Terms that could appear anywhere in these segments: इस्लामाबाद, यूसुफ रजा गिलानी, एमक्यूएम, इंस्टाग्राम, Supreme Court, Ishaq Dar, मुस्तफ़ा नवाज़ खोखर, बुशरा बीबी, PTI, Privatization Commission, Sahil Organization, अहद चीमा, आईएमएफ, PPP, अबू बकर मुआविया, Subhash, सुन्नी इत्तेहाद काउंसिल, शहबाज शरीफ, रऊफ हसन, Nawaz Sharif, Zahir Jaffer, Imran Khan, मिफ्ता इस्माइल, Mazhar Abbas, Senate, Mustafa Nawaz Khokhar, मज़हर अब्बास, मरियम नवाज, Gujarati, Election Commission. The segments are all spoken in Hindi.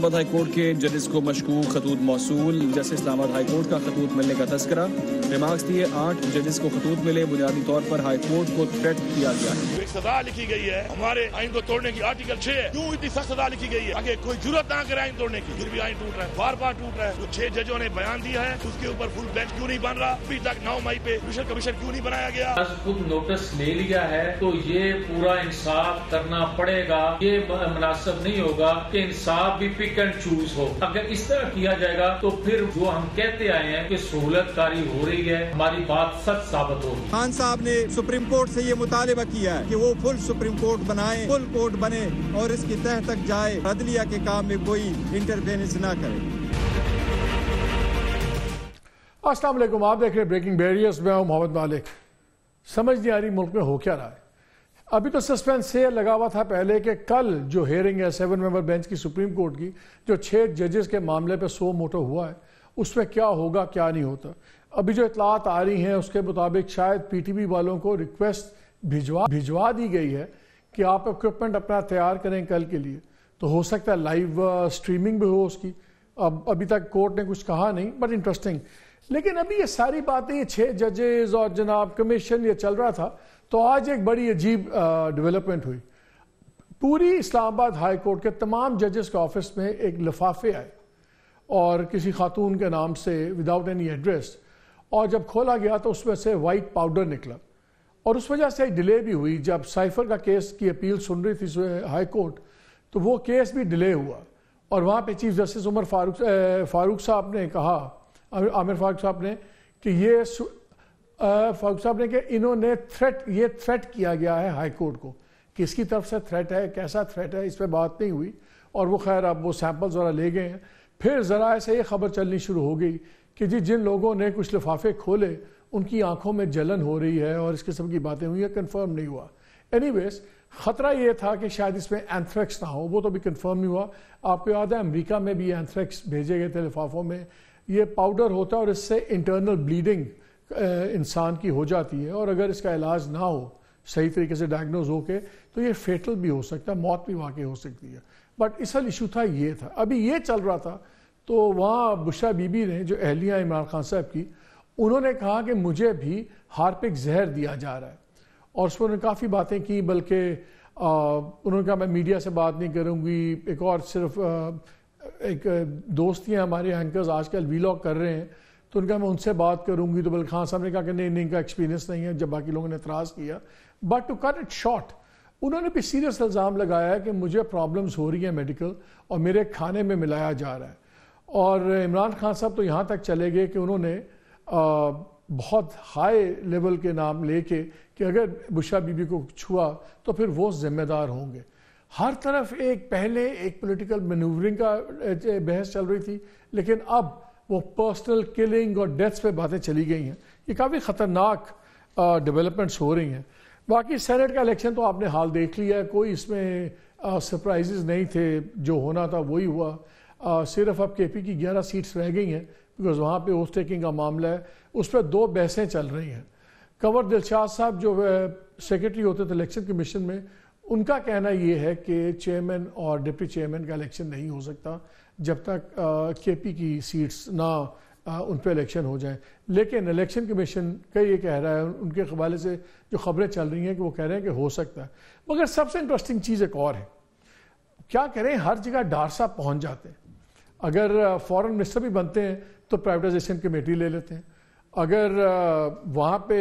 इस्लामाबाद हाई कोर्ट के जजिस को मशकूक खतूत मौसूल। जस्टिस इस्लामाबाद हाई कोर्ट का खतूत मिलने का तस्करा। रिमार्क्स दिए 8 जजिस को खतूत मिले। बुनियादी तौर पर हाई कोर्ट को थ्रेट किया गया है। सजा लिखी गई है हमारे आइन को तोड़ने की, आर्टिकल 6 क्यों इतनी सख्त सजा लिखी गई है? आगे कोई जरूरत ना करे आइन तोड़ने की, फिर भी आइन टूट रहा है, बार बार टूट रहा है। जो 6 जजों ने बयान दिया है उसके ऊपर फुल बेंच क्यों नहीं बन रहा? अभी तक 9 मई पे इलेक्शन कमीशन क्यों नहीं बनाया गया? खुद नोटिस ले लिया है तो ये पूरा इंसाफ करना पड़ेगा। ये मुनासिब नहीं होगा कि इंसाफ भी पिक एंड चूज हो। अगर इस तरह किया जाएगा तो फिर जो हम कहते आए हैं कि सहूलत कारी हो रही है, हमारी बात सच साबित होगी। खान साहब ने सुप्रीम कोर्ट से ये मुतालबा किया है कि वो फुल सुप्रीम कोर्ट बनाए, फुल कोर्ट बने और इसकी तह तक जाए, अदलिया के काम में कोई इंटरफेरेंस ना करे। अस्सलाम वालेकुम, आप देख रहे हैं ब्रेकिंग बैरियर्स में, मोहम्मद मालिक। समझ नहीं आ रही मुल्क में हो क्या रहा है। अभी तो सस्पेंस ये लगा हुआ था पहले कि कल जो हेयरिंग है 7 मेंबर बेंच की सुप्रीम कोर्ट की, जो 6 जजेस के मामले पे सो मोटो हुआ है, उसमें क्या होगा क्या नहीं होता। अभी जो इतलात आ रही हैं उसके मुताबिक शायद पीटीपी वालों को रिक्वेस्ट भिजवा दी गई है कि आप इक्विपमेंट अपना तैयार करें कल के लिए। तो हो सकता है लाइव स्ट्रीमिंग भी हो उसकी। अब अभी तक कोर्ट ने कुछ कहा नहीं, बट इंटरेस्टिंग। लेकिन अभी ये सारी बातें, ये 6 जजेस और जनाब कमीशन, ये चल रहा था। तो आज एक बड़ी अजीब डेवलपमेंट हुई। पूरी इस्लामाबाद हाई कोर्ट के तमाम जजेस के ऑफिस में एक लिफाफे आए और किसी खातून के नाम से, विदाउट एनी एड्रेस, और जब खोला गया तो उसमें से वाइट पाउडर निकला और उस वजह से डिले भी हुई। जब साइफर का केस की अपील सुन रही थी हाई कोर्ट, तो वो केस भी डिले हुआ और वहाँ पर चीफ जस्टिस उमर फारूक साहब ने कहा, आमिर फारूक साहब ने कि ये फारूक साहब ने कि इन्होंने थ्रेट किया गया है हाई कोर्ट को। किसकी तरफ से थ्रेट है, कैसा थ्रेट है, इस पर बात नहीं हुई। और वो खैर अब वो सैंपल्स वगैरह ले गए हैं। फिर ज़रा से ये खबर चलनी शुरू हो गई कि जी जिन लोगों ने कुछ लिफाफे खोले उनकी आंखों में जलन हो रही है और इस किस्म की बातें हुई है। कन्फर्म नहीं हुआ। एनीवेज, ख़तरा ये था कि शायद इसमें एंथ्रेक्स ना हो, वो तो भी कन्फर्म नहीं हुआ। आपको याद है अमरीका में भी एंथ्रेक्स भेजे गए थे लिफाफों में। ये पाउडर होता है और इससे इंटरनल ब्लीडिंग इंसान की हो जाती है और अगर इसका इलाज ना हो सही तरीके से डायग्नोज होके तो ये फेटल भी हो सकता है, मौत भी वाकई हो सकती है। बट असल इशू था ये था। अभी ये चल रहा था तो वहाँ बुशरा बीबी ने, जो अहलिया इमरान खान साहब की, उन्होंने कहा कि मुझे भी हार्पिक जहर दिया जा रहा है और उसमें उन्होंने काफ़ी बातें की। बल्कि उन्होंने कहा मैं मीडिया से बात नहीं करूँगी। एक और सिर्फ एक दोस्त ही हैं हमारे एंकर्स, आजकल वीलॉग कर रहे हैं, तो उनका मैं उनसे बात करूंगी। तो बल्कि खान साहब ने कहा कि नहीं, इनका एक्सपीरियंस नहीं है, जब बाकी लोगों ने एतराज़ किया। But to cut it short, उन्होंने भी सीरियस इल्ज़ाम लगाया कि मुझे प्रॉब्लम्स हो रही हैं मेडिकल और मेरे खाने में मिलाया जा रहा है। और इमरान खान साहब तो यहाँ तक चले गए कि उन्होंने बहुत हाई लेवल के नाम ले कि अगर बुशरा बीबी को छुआ तो फिर वो जिम्मेदार होंगे। हर तरफ एक पहले एक पॉलिटिकल मैनूवरिंग का बहस चल रही थी, लेकिन अब वो पर्सनल किलिंग और डेथ्स पे बातें चली गई हैं। ये काफ़ी ख़तरनाक डेवलपमेंट्स हो रही हैं। बाकी सेनेट का इलेक्शन तो आपने हाल देख लिया है, कोई इसमें सरप्राइजेस नहीं थे। जो होना था वही हुआ। सिर्फ अब केपी की 11 सीट्स रह गई हैं बिकॉज वहाँ पे ओथ टेकिंग का मामला है, उस पर 2 बहसें चल रही हैं। कंवर दिलशाद साहब जो सेक्रेटरी होते थे इलेक्शन कमीशन में, उनका कहना ये है कि चेयरमैन और डिप्टी चेयरमैन का इलेक्शन नहीं हो सकता जब तक केपी की सीट्स ना उन पर इलेक्शन हो जाए। लेकिन इलेक्शन कमीशन का ये कह रहा है, उनके हवाले से जो खबरें चल रही हैं कि वो कह रहे हैं कि हो सकता है। मगर सबसे इंटरेस्टिंग चीज़ एक और है, क्या करें, हर जगह डार साहब पहुँच जाते हैं। अगर फॉरेन मिनिस्टर भी बनते हैं तो प्राइवेटाइजेशन कमेटी ले लेते हैं। अगर वहाँ पर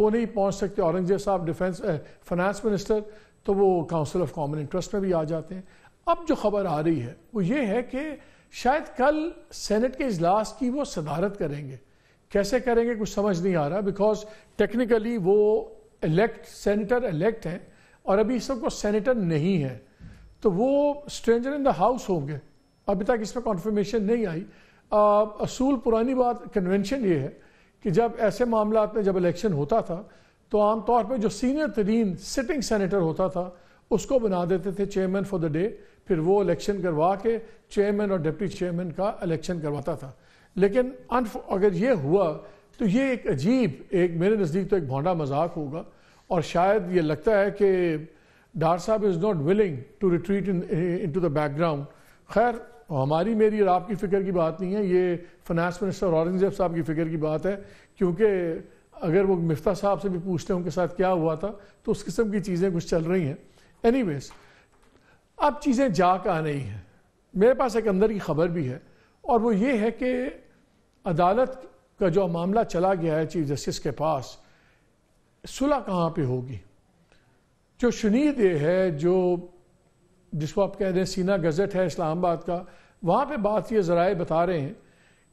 वो नहीं पहुँच सकते औरंगजेब साहब डिफेंस फाइनेंस मिनिस्टर, तो वो काउंसिल ऑफ कॉमन इंटरेस्ट में भी आ जाते हैं। अब जो खबर आ रही है वो ये है कि शायद कल सेनेट के इजलास की वो सदारत करेंगे। कैसे करेंगे कुछ समझ नहीं आ रहा, बिकॉज टेक्निकली वो सेनेटर इलेक्ट हैं और अभी सबको सेनेटर नहीं है, तो वो स्ट्रेंजर इन द हाउस होंगे। अभी तक इसमें कॉन्फर्मेशन नहीं आई। असूल पुरानी बात, कन्वेंशन ये है कि जब ऐसे मामला में जब इलेक्शन होता था तो आमतौर पर जो सीनियर तरीन सिटिंग सेनेटर होता था उसको बना देते थे चेयरमैन फॉर द डे, फिर वो इलेक्शन करवा के चेयरमैन और डिप्टी चेयरमैन का इलेक्शन करवाता था। लेकिन अगर ये हुआ तो ये एक अजीब, एक मेरे नज़दीक तो एक भौंडा मजाक होगा। और शायद ये लगता है कि डार साहब is not willing to retreat into the background. खैर और हमारी, मेरी और आपकी फ़िक्र की बात नहीं है, ये फाइनेंस मिनिस्टर औरंगज़ेब साहब की फ़िक्र की बात है, क्योंकि अगर वो मिफ्ता साहब से भी पूछते हैं उनके साथ क्या हुआ था, तो उस किस्म की चीज़ें कुछ चल रही हैं। एनीवेज, अब चीज़ें जा कर आ रही हैं। मेरे पास एक अंदर की खबर भी है, और वो ये है कि अदालत का जो मामला चला गया है चीफ जस्टिस के पास, सुलह कहाँ पे होगी? जो शुनीद है, जो जिसको आप कह दें सीना गज़ट है इस्लामाबाद का, वहाँ पे बात ये ज़राए बता रहे हैं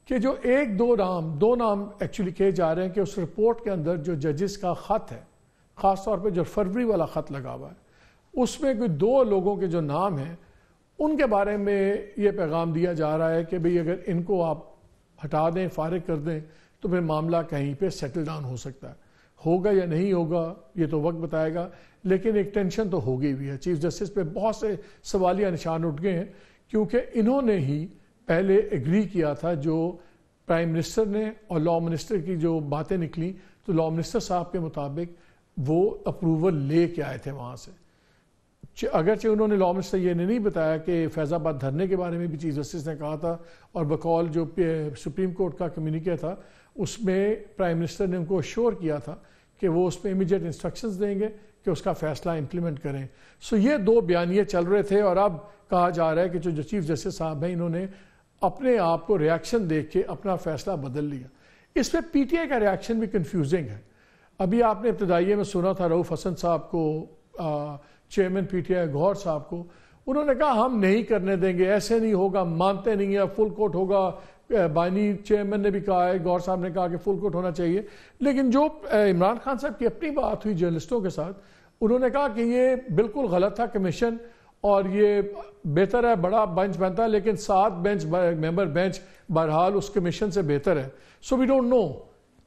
कि जो एक दो नाम एक्चुअली कहे जा रहे हैं कि उस रिपोर्ट के अंदर जो जजिस का ख़त है, ख़ास तौर पे जो फरवरी वाला ख़त लगा हुआ है, उसमें कोई दो लोगों के जो नाम हैं उनके बारे में ये पैगाम दिया जा रहा है कि भाई अगर इनको आप हटा दें, फारिग कर दें, तो फिर मामला कहीं पे सेटल डाउन हो सकता है। होगा या नहीं होगा ये तो वक्त बताएगा, लेकिन एक टेंशन तो हो गई भी है। चीफ जस्टिस पे बहुत से सवालिया निशान उठ गए हैं, क्योंकि इन्होंने ही पहले एग्री किया था, जो प्राइम मिनिस्टर ने और लॉ मिनिस्टर की जो बातें निकली, तो लॉ मिनिस्टर साहब के मुताबिक वो अप्रूवल ले के आए थे वहाँ से। अगरचे उन्होंने लॉ मिनिस्टर ये नहीं बताया कि फैज़ाबाद धरने के बारे में भी चीफ जस्टिस ने कहा था, और बकौल जो सुप्रीम कोर्ट का कम्युनिके था उसमें प्राइम मिनिस्टर ने उनको अश्योर किया था कि वो उस पर इमीडिएट इंस्ट्रक्शंस देंगे कि उसका फैसला इम्प्लीमेंट करें। सो ये दो बयानिए चल रहे थे, और अब कहा जा रहा है कि जो चीफ जस्टिस साहब हैं इन्होंने अपने आप को रिएक्शन देख के अपना फैसला बदल लिया। इस पर पीटीआई का रिएक्शन भी कन्फ्यूजिंग है। अभी आपने इब्तदाइये में सुना था रऊफ हसन साहब को, चेयरमैन पीटीआई गौहर साहब को, उन्होंने कहा हम नहीं करने देंगे, ऐसे नहीं होगा, मानते नहीं है, फुल कोर्ट होगा। बानी चेयरमैन ने भी कहा है, गौहर साहब ने कहा कि फुल कोर्ट होना चाहिए। लेकिन जो इमरान खान साहब की अपनी बात हुई जर्नलिस्टों के साथ, उन्होंने कहा कि ये बिल्कुल गलत था कमीशन, और ये बेहतर है, बड़ा बेंच बनता है, लेकिन 7 बेंच मेंबर बेंच बहरहाल उस कमीशन से बेहतर है। सो वी डोंट नो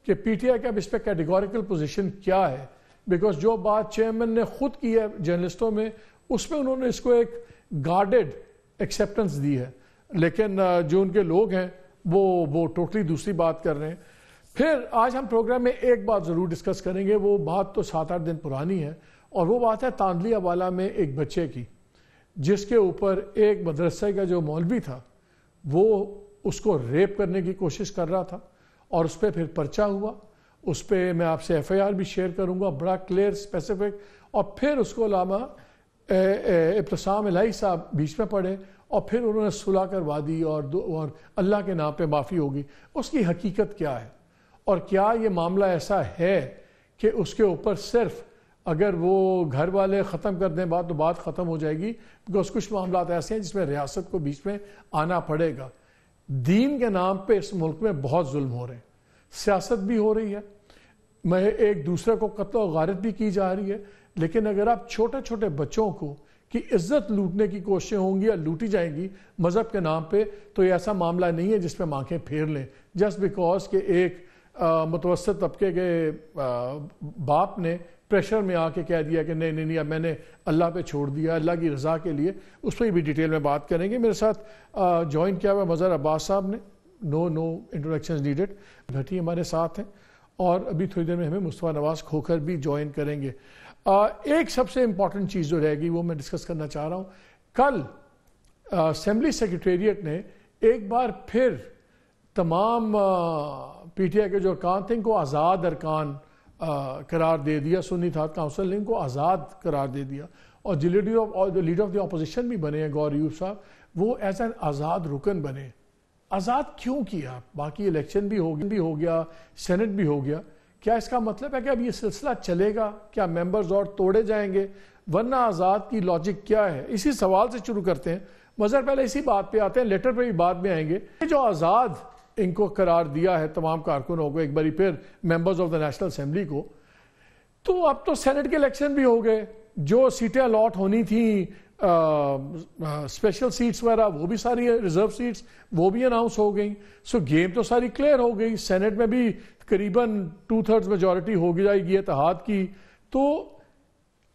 कि पीटीआई का अब इस पर कैटेगोरिकल पोजिशन क्या है, बिकॉज जो बात चेयरमैन ने खुद की है जर्नलिस्टों में, उसमें उन्होंने इसको एक गार्डेड एक्सेप्टेंस दी है, लेकिन जो उनके लोग हैं वो टोटली दूसरी बात कर रहे हैं। फिर आज हम प्रोग्राम में एक बात ज़रूर डिस्कस करेंगे, वो बात तो 7-8 दिन पुरानी है, और वो बात है तांदलियावाला में एक बच्चे की, जिसके ऊपर एक मदरसे का जो मौलवी था वो उसको रेप करने की कोशिश कर रहा था, और उस पर फिर पर्चा हुआ। उस पर मैं आपसे एफआईआर भी शेयर करूंगा, बड़ा क्लियर स्पेसिफिक। और फिर उसको अल्लामा इब्तिसाम इलाही साहब बीच में पढ़े, और फिर उन्होंने सुलह करवा दी, और अल्लाह के नाम पे माफ़ी होगी। उसकी हकीकत क्या है, और क्या ये मामला ऐसा है कि उसके ऊपर सिर्फ अगर वो घर वाले ख़त्म कर दें बात, तो बात ख़त्म हो जाएगी? बिकॉज कुछ मामला ऐसे हैं जिसमें रियासत को बीच में आना पड़ेगा। दीन के नाम पर इस मुल्क में बहुत जुल्म हो रहे हैं, सियासत भी हो रही है, मैं एक दूसरे को कत्ल और गारत भी की जा रही है। लेकिन अगर आप छोटे छोटे बच्चों को की इज्जत लूटने की कोशिशें होंगी या लूटी जाएंगी मज़हब के नाम पे, तो ये ऐसा मामला नहीं है जिसमें आंखें फेर लें जस्ट बिकॉज के एक मुतवसत तबके के बाप ने प्रेशर में आके कह दिया कि नहीं नहीं नहीं, अब मैंने अल्लाह पे छोड़ दिया, अल्लाह की रज़ा के लिए। उस पर भी डिटेल में बात करेंगे। मेरे साथ ज्वाइन किया हुआ मज़हर अब्बास साहब ने, नो इंट्रोडक्शन नीडेड। भट्टी हमारे साथ हैं, और अभी थोड़ी देर में हमें मुस्तफ़ा नवाज़ खोखर भी ज्वाइन करेंगे। एक सबसे इम्पॉर्टेंट चीज़ जो रहेगी वो मैं डिस्कस करना चाह रहा हूँ। कल असेंबली सेक्रेटेरिएट ने एक बार फिर तमाम पीटीआई के जो अरकान थे इनको आज़ाद अरकान करार दे दिया। सुन्नी इत्तेहाद काउंसिल ने इनको आज़ाद करार दे दिया, और जो लीडर ऑफ द अपोजिशन भी बने हैं गौर यूब साहब, वो एज एन आज़ाद रुकन बने। आज़ाद क्यों किया? बाकी इलेक्शन भी हो गया, सेनेट भी हो गया। क्या इसका मतलब है कि अब ये सिलसिला चलेगा? क्या मेंबर्स और तोड़े जाएंगे? वरना आज़ाद की लॉजिक क्या है? इसी सवाल से शुरू करते हैं। मज़र पहले इसी बात पे आते हैं, लेटर पे भी बाद में आएंगे। जो आज़ाद इनको करार दिया है तमाम कारकुनों को, एक बारी फिर members of the national assembly को, तो अब तो सेनेट के इलेक्शन भी हो गए, जो सीटें अलॉट होनी थी स्पेशल सीट्स वगैरह, वो भी सारी रिजर्व सीट्स वो भी अनाउंस हो गई। सो गेम तो सारी क्लियर हो गई। सेनेट में भी करीबन 2/3 मेजॉरिटी हो जाएगी इत्तेहाद की। तो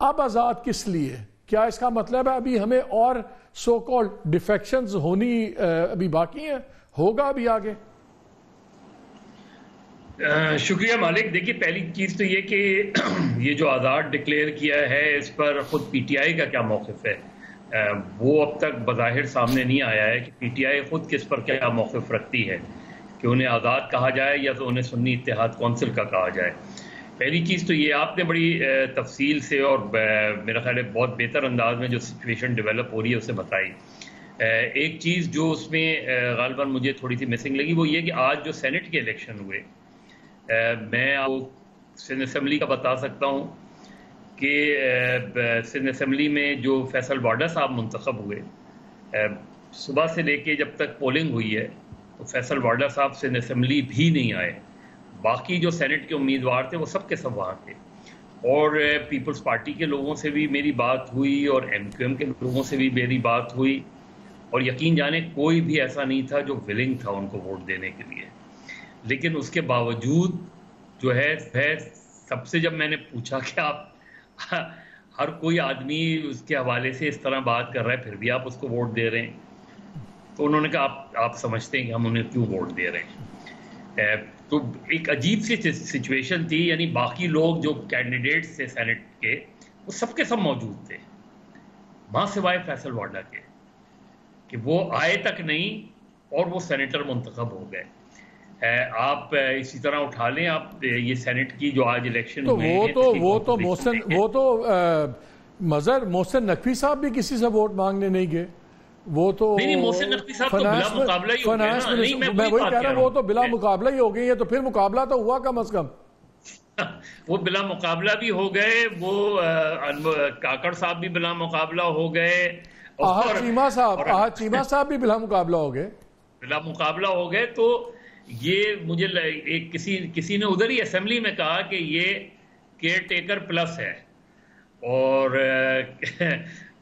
अब आज़ाद किस लिए? क्या इसका मतलब है अभी हमें और सो कॉल्ड डिफेक्शंस होनी अभी बाकी हैं? होगा अभी आगे? शुक्रिया मालिक। देखिए, पहली चीज़ तो ये कि ये जो आज़ाद डिक्लेयर किया है इस पर ख़ुद पीटीआई का क्या मौक़िफ़ है? वो अब तक बज़ाहिर सामने नहीं आया है कि पीटीआई खुद किस पर क्या मौक़िफ़ रखती है, कि उन्हें आज़ाद कहा जाए या तो उन्हें सुन्नी इत्तेहाद कौंसिल का कहा जाए। पहली चीज़ तो ये आपने बड़ी तफसील से और मेरा ख्याल है बहुत बेहतर अंदाज में जो सिचुएशन डेवलप हो रही है उसे बताई। एक चीज़ जो उसमें ग़ालिबन मुझे थोड़ी सी मिसिंग लगी वो ये कि आज जो सेनेट के इलेक्शन हुए, मैं आपको सिंध असम्बली का बता सकता हूँ कि सिंध असम्बली में जो फैसल वाडा साहब मुंतखब हुए, सुबह से लेके जब तक पोलिंग हुई है तो फैसल वाडा साहब सिंध असम्बली भी नहीं आए। बाकी जो सेनेट के उम्मीदवार थे वो सब के सब वहाँ थे और पीपल्स पार्टी के लोगों से भी मेरी बात हुई और एमक्यूएम के लोगों से भी मेरी बात हुई और यकीन जाने कोई भी ऐसा नहीं था जो विलिंग था उनको वोट देने के लिए। लेकिन उसके बावजूद जो है वह सबसे जब मैंने पूछा कि आप हर कोई आदमी उसके हवाले से इस तरह बात कर रहा है फिर भी आप उसको वोट दे रहे हैं, तो उन्होंने कहा आप समझते हैं कि हम उन्हें क्यों वोट दे रहे हैं। तो एक अजीब सी सिचुएशन थी, यानी बाकी लोग जो कैंडिडेट्स थे सेनेट के वो सबके सब मौजूद थे माँ सिवाय फैसल वाडा के, कि वो आए तक नहीं और वो सेनेटर मुंतखब हो गए। आप इसी तरह उठा लें आप ये सेनेट की जो आज इलेक्शन तो में मोहसिन नकवी साहब भी किसी से वोट मांगने नहीं गए, वो तो मोहसिन नकवी साहब तो बिला मुकाबला ही हो गया। मैं वही कह रहा हूँ, वो तो बिला मुकाबला ही हो गई है, तो फिर मुकाबला तो हुआ कम अज कम। वो बिला मुकाबला भी हो गए, वो काकड़ साहब भी बिला मुकाबला हो गए, अहद चीमा साहब भी बिला मुकाबला हो गए तो ये मुझे एक किसी ने उधर ही असेंबली में कहा कि ये केयर टेकर प्लस है और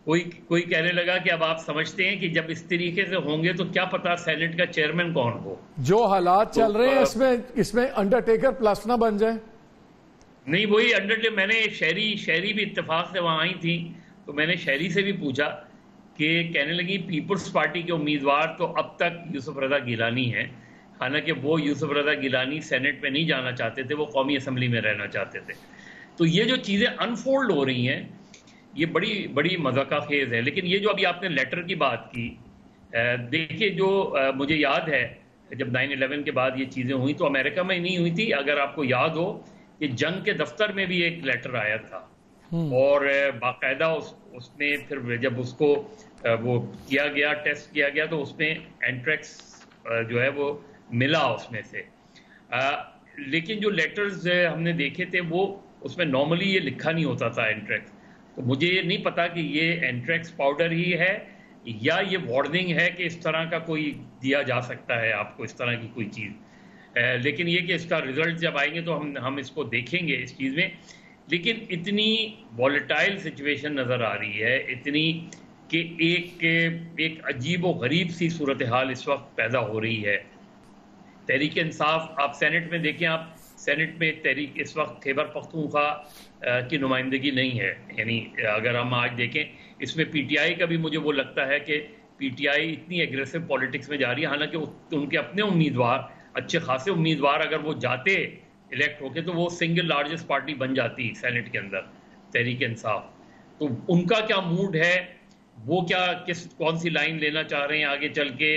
कोई कहने लगा कि अब आप समझते हैं कि जब इस तरीके से होंगे तो क्या पता सेनेट का चेयरमैन कौन हो। जो हालात तो चल रहे हैं इसमें अंडरटेकर प्लस ना बन जाए। नहीं, वही अंडरटेकर मैंने शहरी भी इत्तेफाक से वहां आई थी तो मैंने शहरी से भी पूछा कि कहने लगी पीपल्स पार्टी के उम्मीदवार तो अब तक यूसुफ रजा गिलानी है, हालांकि वो यूसुफ रजा गिलानी सेनेट में नहीं जाना चाहते थे, वो कौमी असम्बली में रहना चाहते थे। तो ये जो चीज़ें अनफोल्ड हो रही हैं ये बड़ी मज़ाका खेज़ है। लेकिन ये जो अभी आपने लेटर की बात की, देखिए जो मुझे याद है जब 9/11 के बाद ये चीज़ें हुई तो अमेरिका में नहीं हुई थी, अगर आपको याद हो कि जंग के दफ्तर में भी एक लेटर आया था और बाकायदा उसने फिर जब उसको वो किया गया टेस्ट किया गया तो उसमें एंट्रेक्स जो है वो मिला उसमें से। लेकिन जो लेटर्स हमने देखे थे वो उसमें नॉर्मली ये लिखा नहीं होता था एंट्रेक्स, तो मुझे ये नहीं पता कि ये एंट्रेक्स पाउडर ही है या ये वार्निंग है कि इस तरह का कोई दिया जा सकता है आपको इस तरह की कोई चीज़। लेकिन ये कि इसका रिजल्ट जब आएंगे तो हम इसको देखेंगे इस चीज़ में। लेकिन इतनी वॉलेटाइल सिचुएशन नज़र आ रही है, इतनी कि एक अजीब व गरीब सी सूरत हाल इस वक्त पैदा हो रही है। तहरीक इंसाफ आप सेनेट में देखें, आप सेनेट में तहरीक इस वक्त खैबर पख्तूनख्वा की नुमाइंदगी नहीं है, यानी अगर हम आज देखें इसमें पीटीआई का भी मुझे वो लगता है कि पीटीआई इतनी एग्रेसिव पॉलिटिक्स में जा रही है, हालांकि उनके अपने उम्मीदवार अच्छे खासे उम्मीदवार अगर वो जाते इलेक्ट होके तो वो सिंगल लार्जेस्ट पार्टी बन जाती सेनेट के अंदर तहरीक इंसाफ। तो उनका क्या मूड है, वो क्या कौन सी लाइन लेना चाह रहे हैं आगे चल के,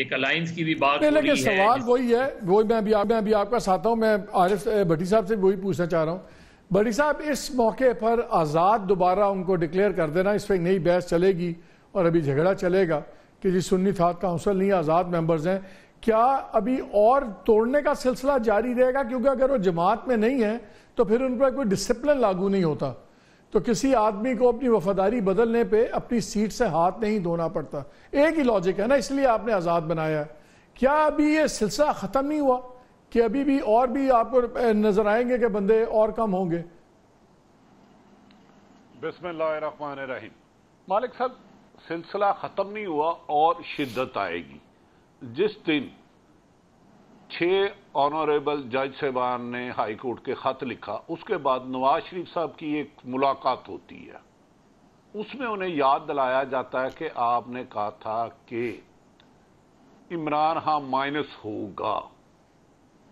एक अलायंस की भी बात हो रही है। सवाल वही है, वही मैं भी आपका साथ हूँ, मैं आरिफ भट्टी साहब से वही पूछना चाह रहा हूँ। भट्टी साहब, इस मौके पर आज़ाद दोबारा उनको डिक्लेयर कर देना, इस पर एक नई बहस चलेगी और अभी झगड़ा चलेगा कि जी सुन्नी थाट काउंसिल नहीं आज़ाद मेंबर्स हैं, क्या अभी और तोड़ने का सिलसिला जारी रहेगा? क्योंकि अगर वो जमात में नहीं है तो फिर उन पर कोई डिसिप्लिन लागू नहीं होता, तो किसी आदमी को अपनी वफादारी बदलने पे अपनी सीट से हाथ नहीं धोना पड़ता। एक ही लॉजिक है ना, इसलिए आपने आज़ाद बनाया। क्या अभी ये सिलसिला ख़त्म नहीं हुआ कि अभी भी और भी आपको नजर आएंगे कि बंदे और कम होंगे? बिस्मिल्लाहिर्रहमानिर्रहीम। मालिक साहब, सिलसिला ख़त्म नहीं हुआ और शिद्दत आएगी। जिस दिन 6 ऑनरेबल जज साहबान ने हाई कोर्ट के खत लिखा, उसके बाद नवाज शरीफ साहब की एक मुलाकात होती है, उसमें उन्हें याद दिलाया जाता है कि आपने कहा था कि इमरान खान माइनस होगा,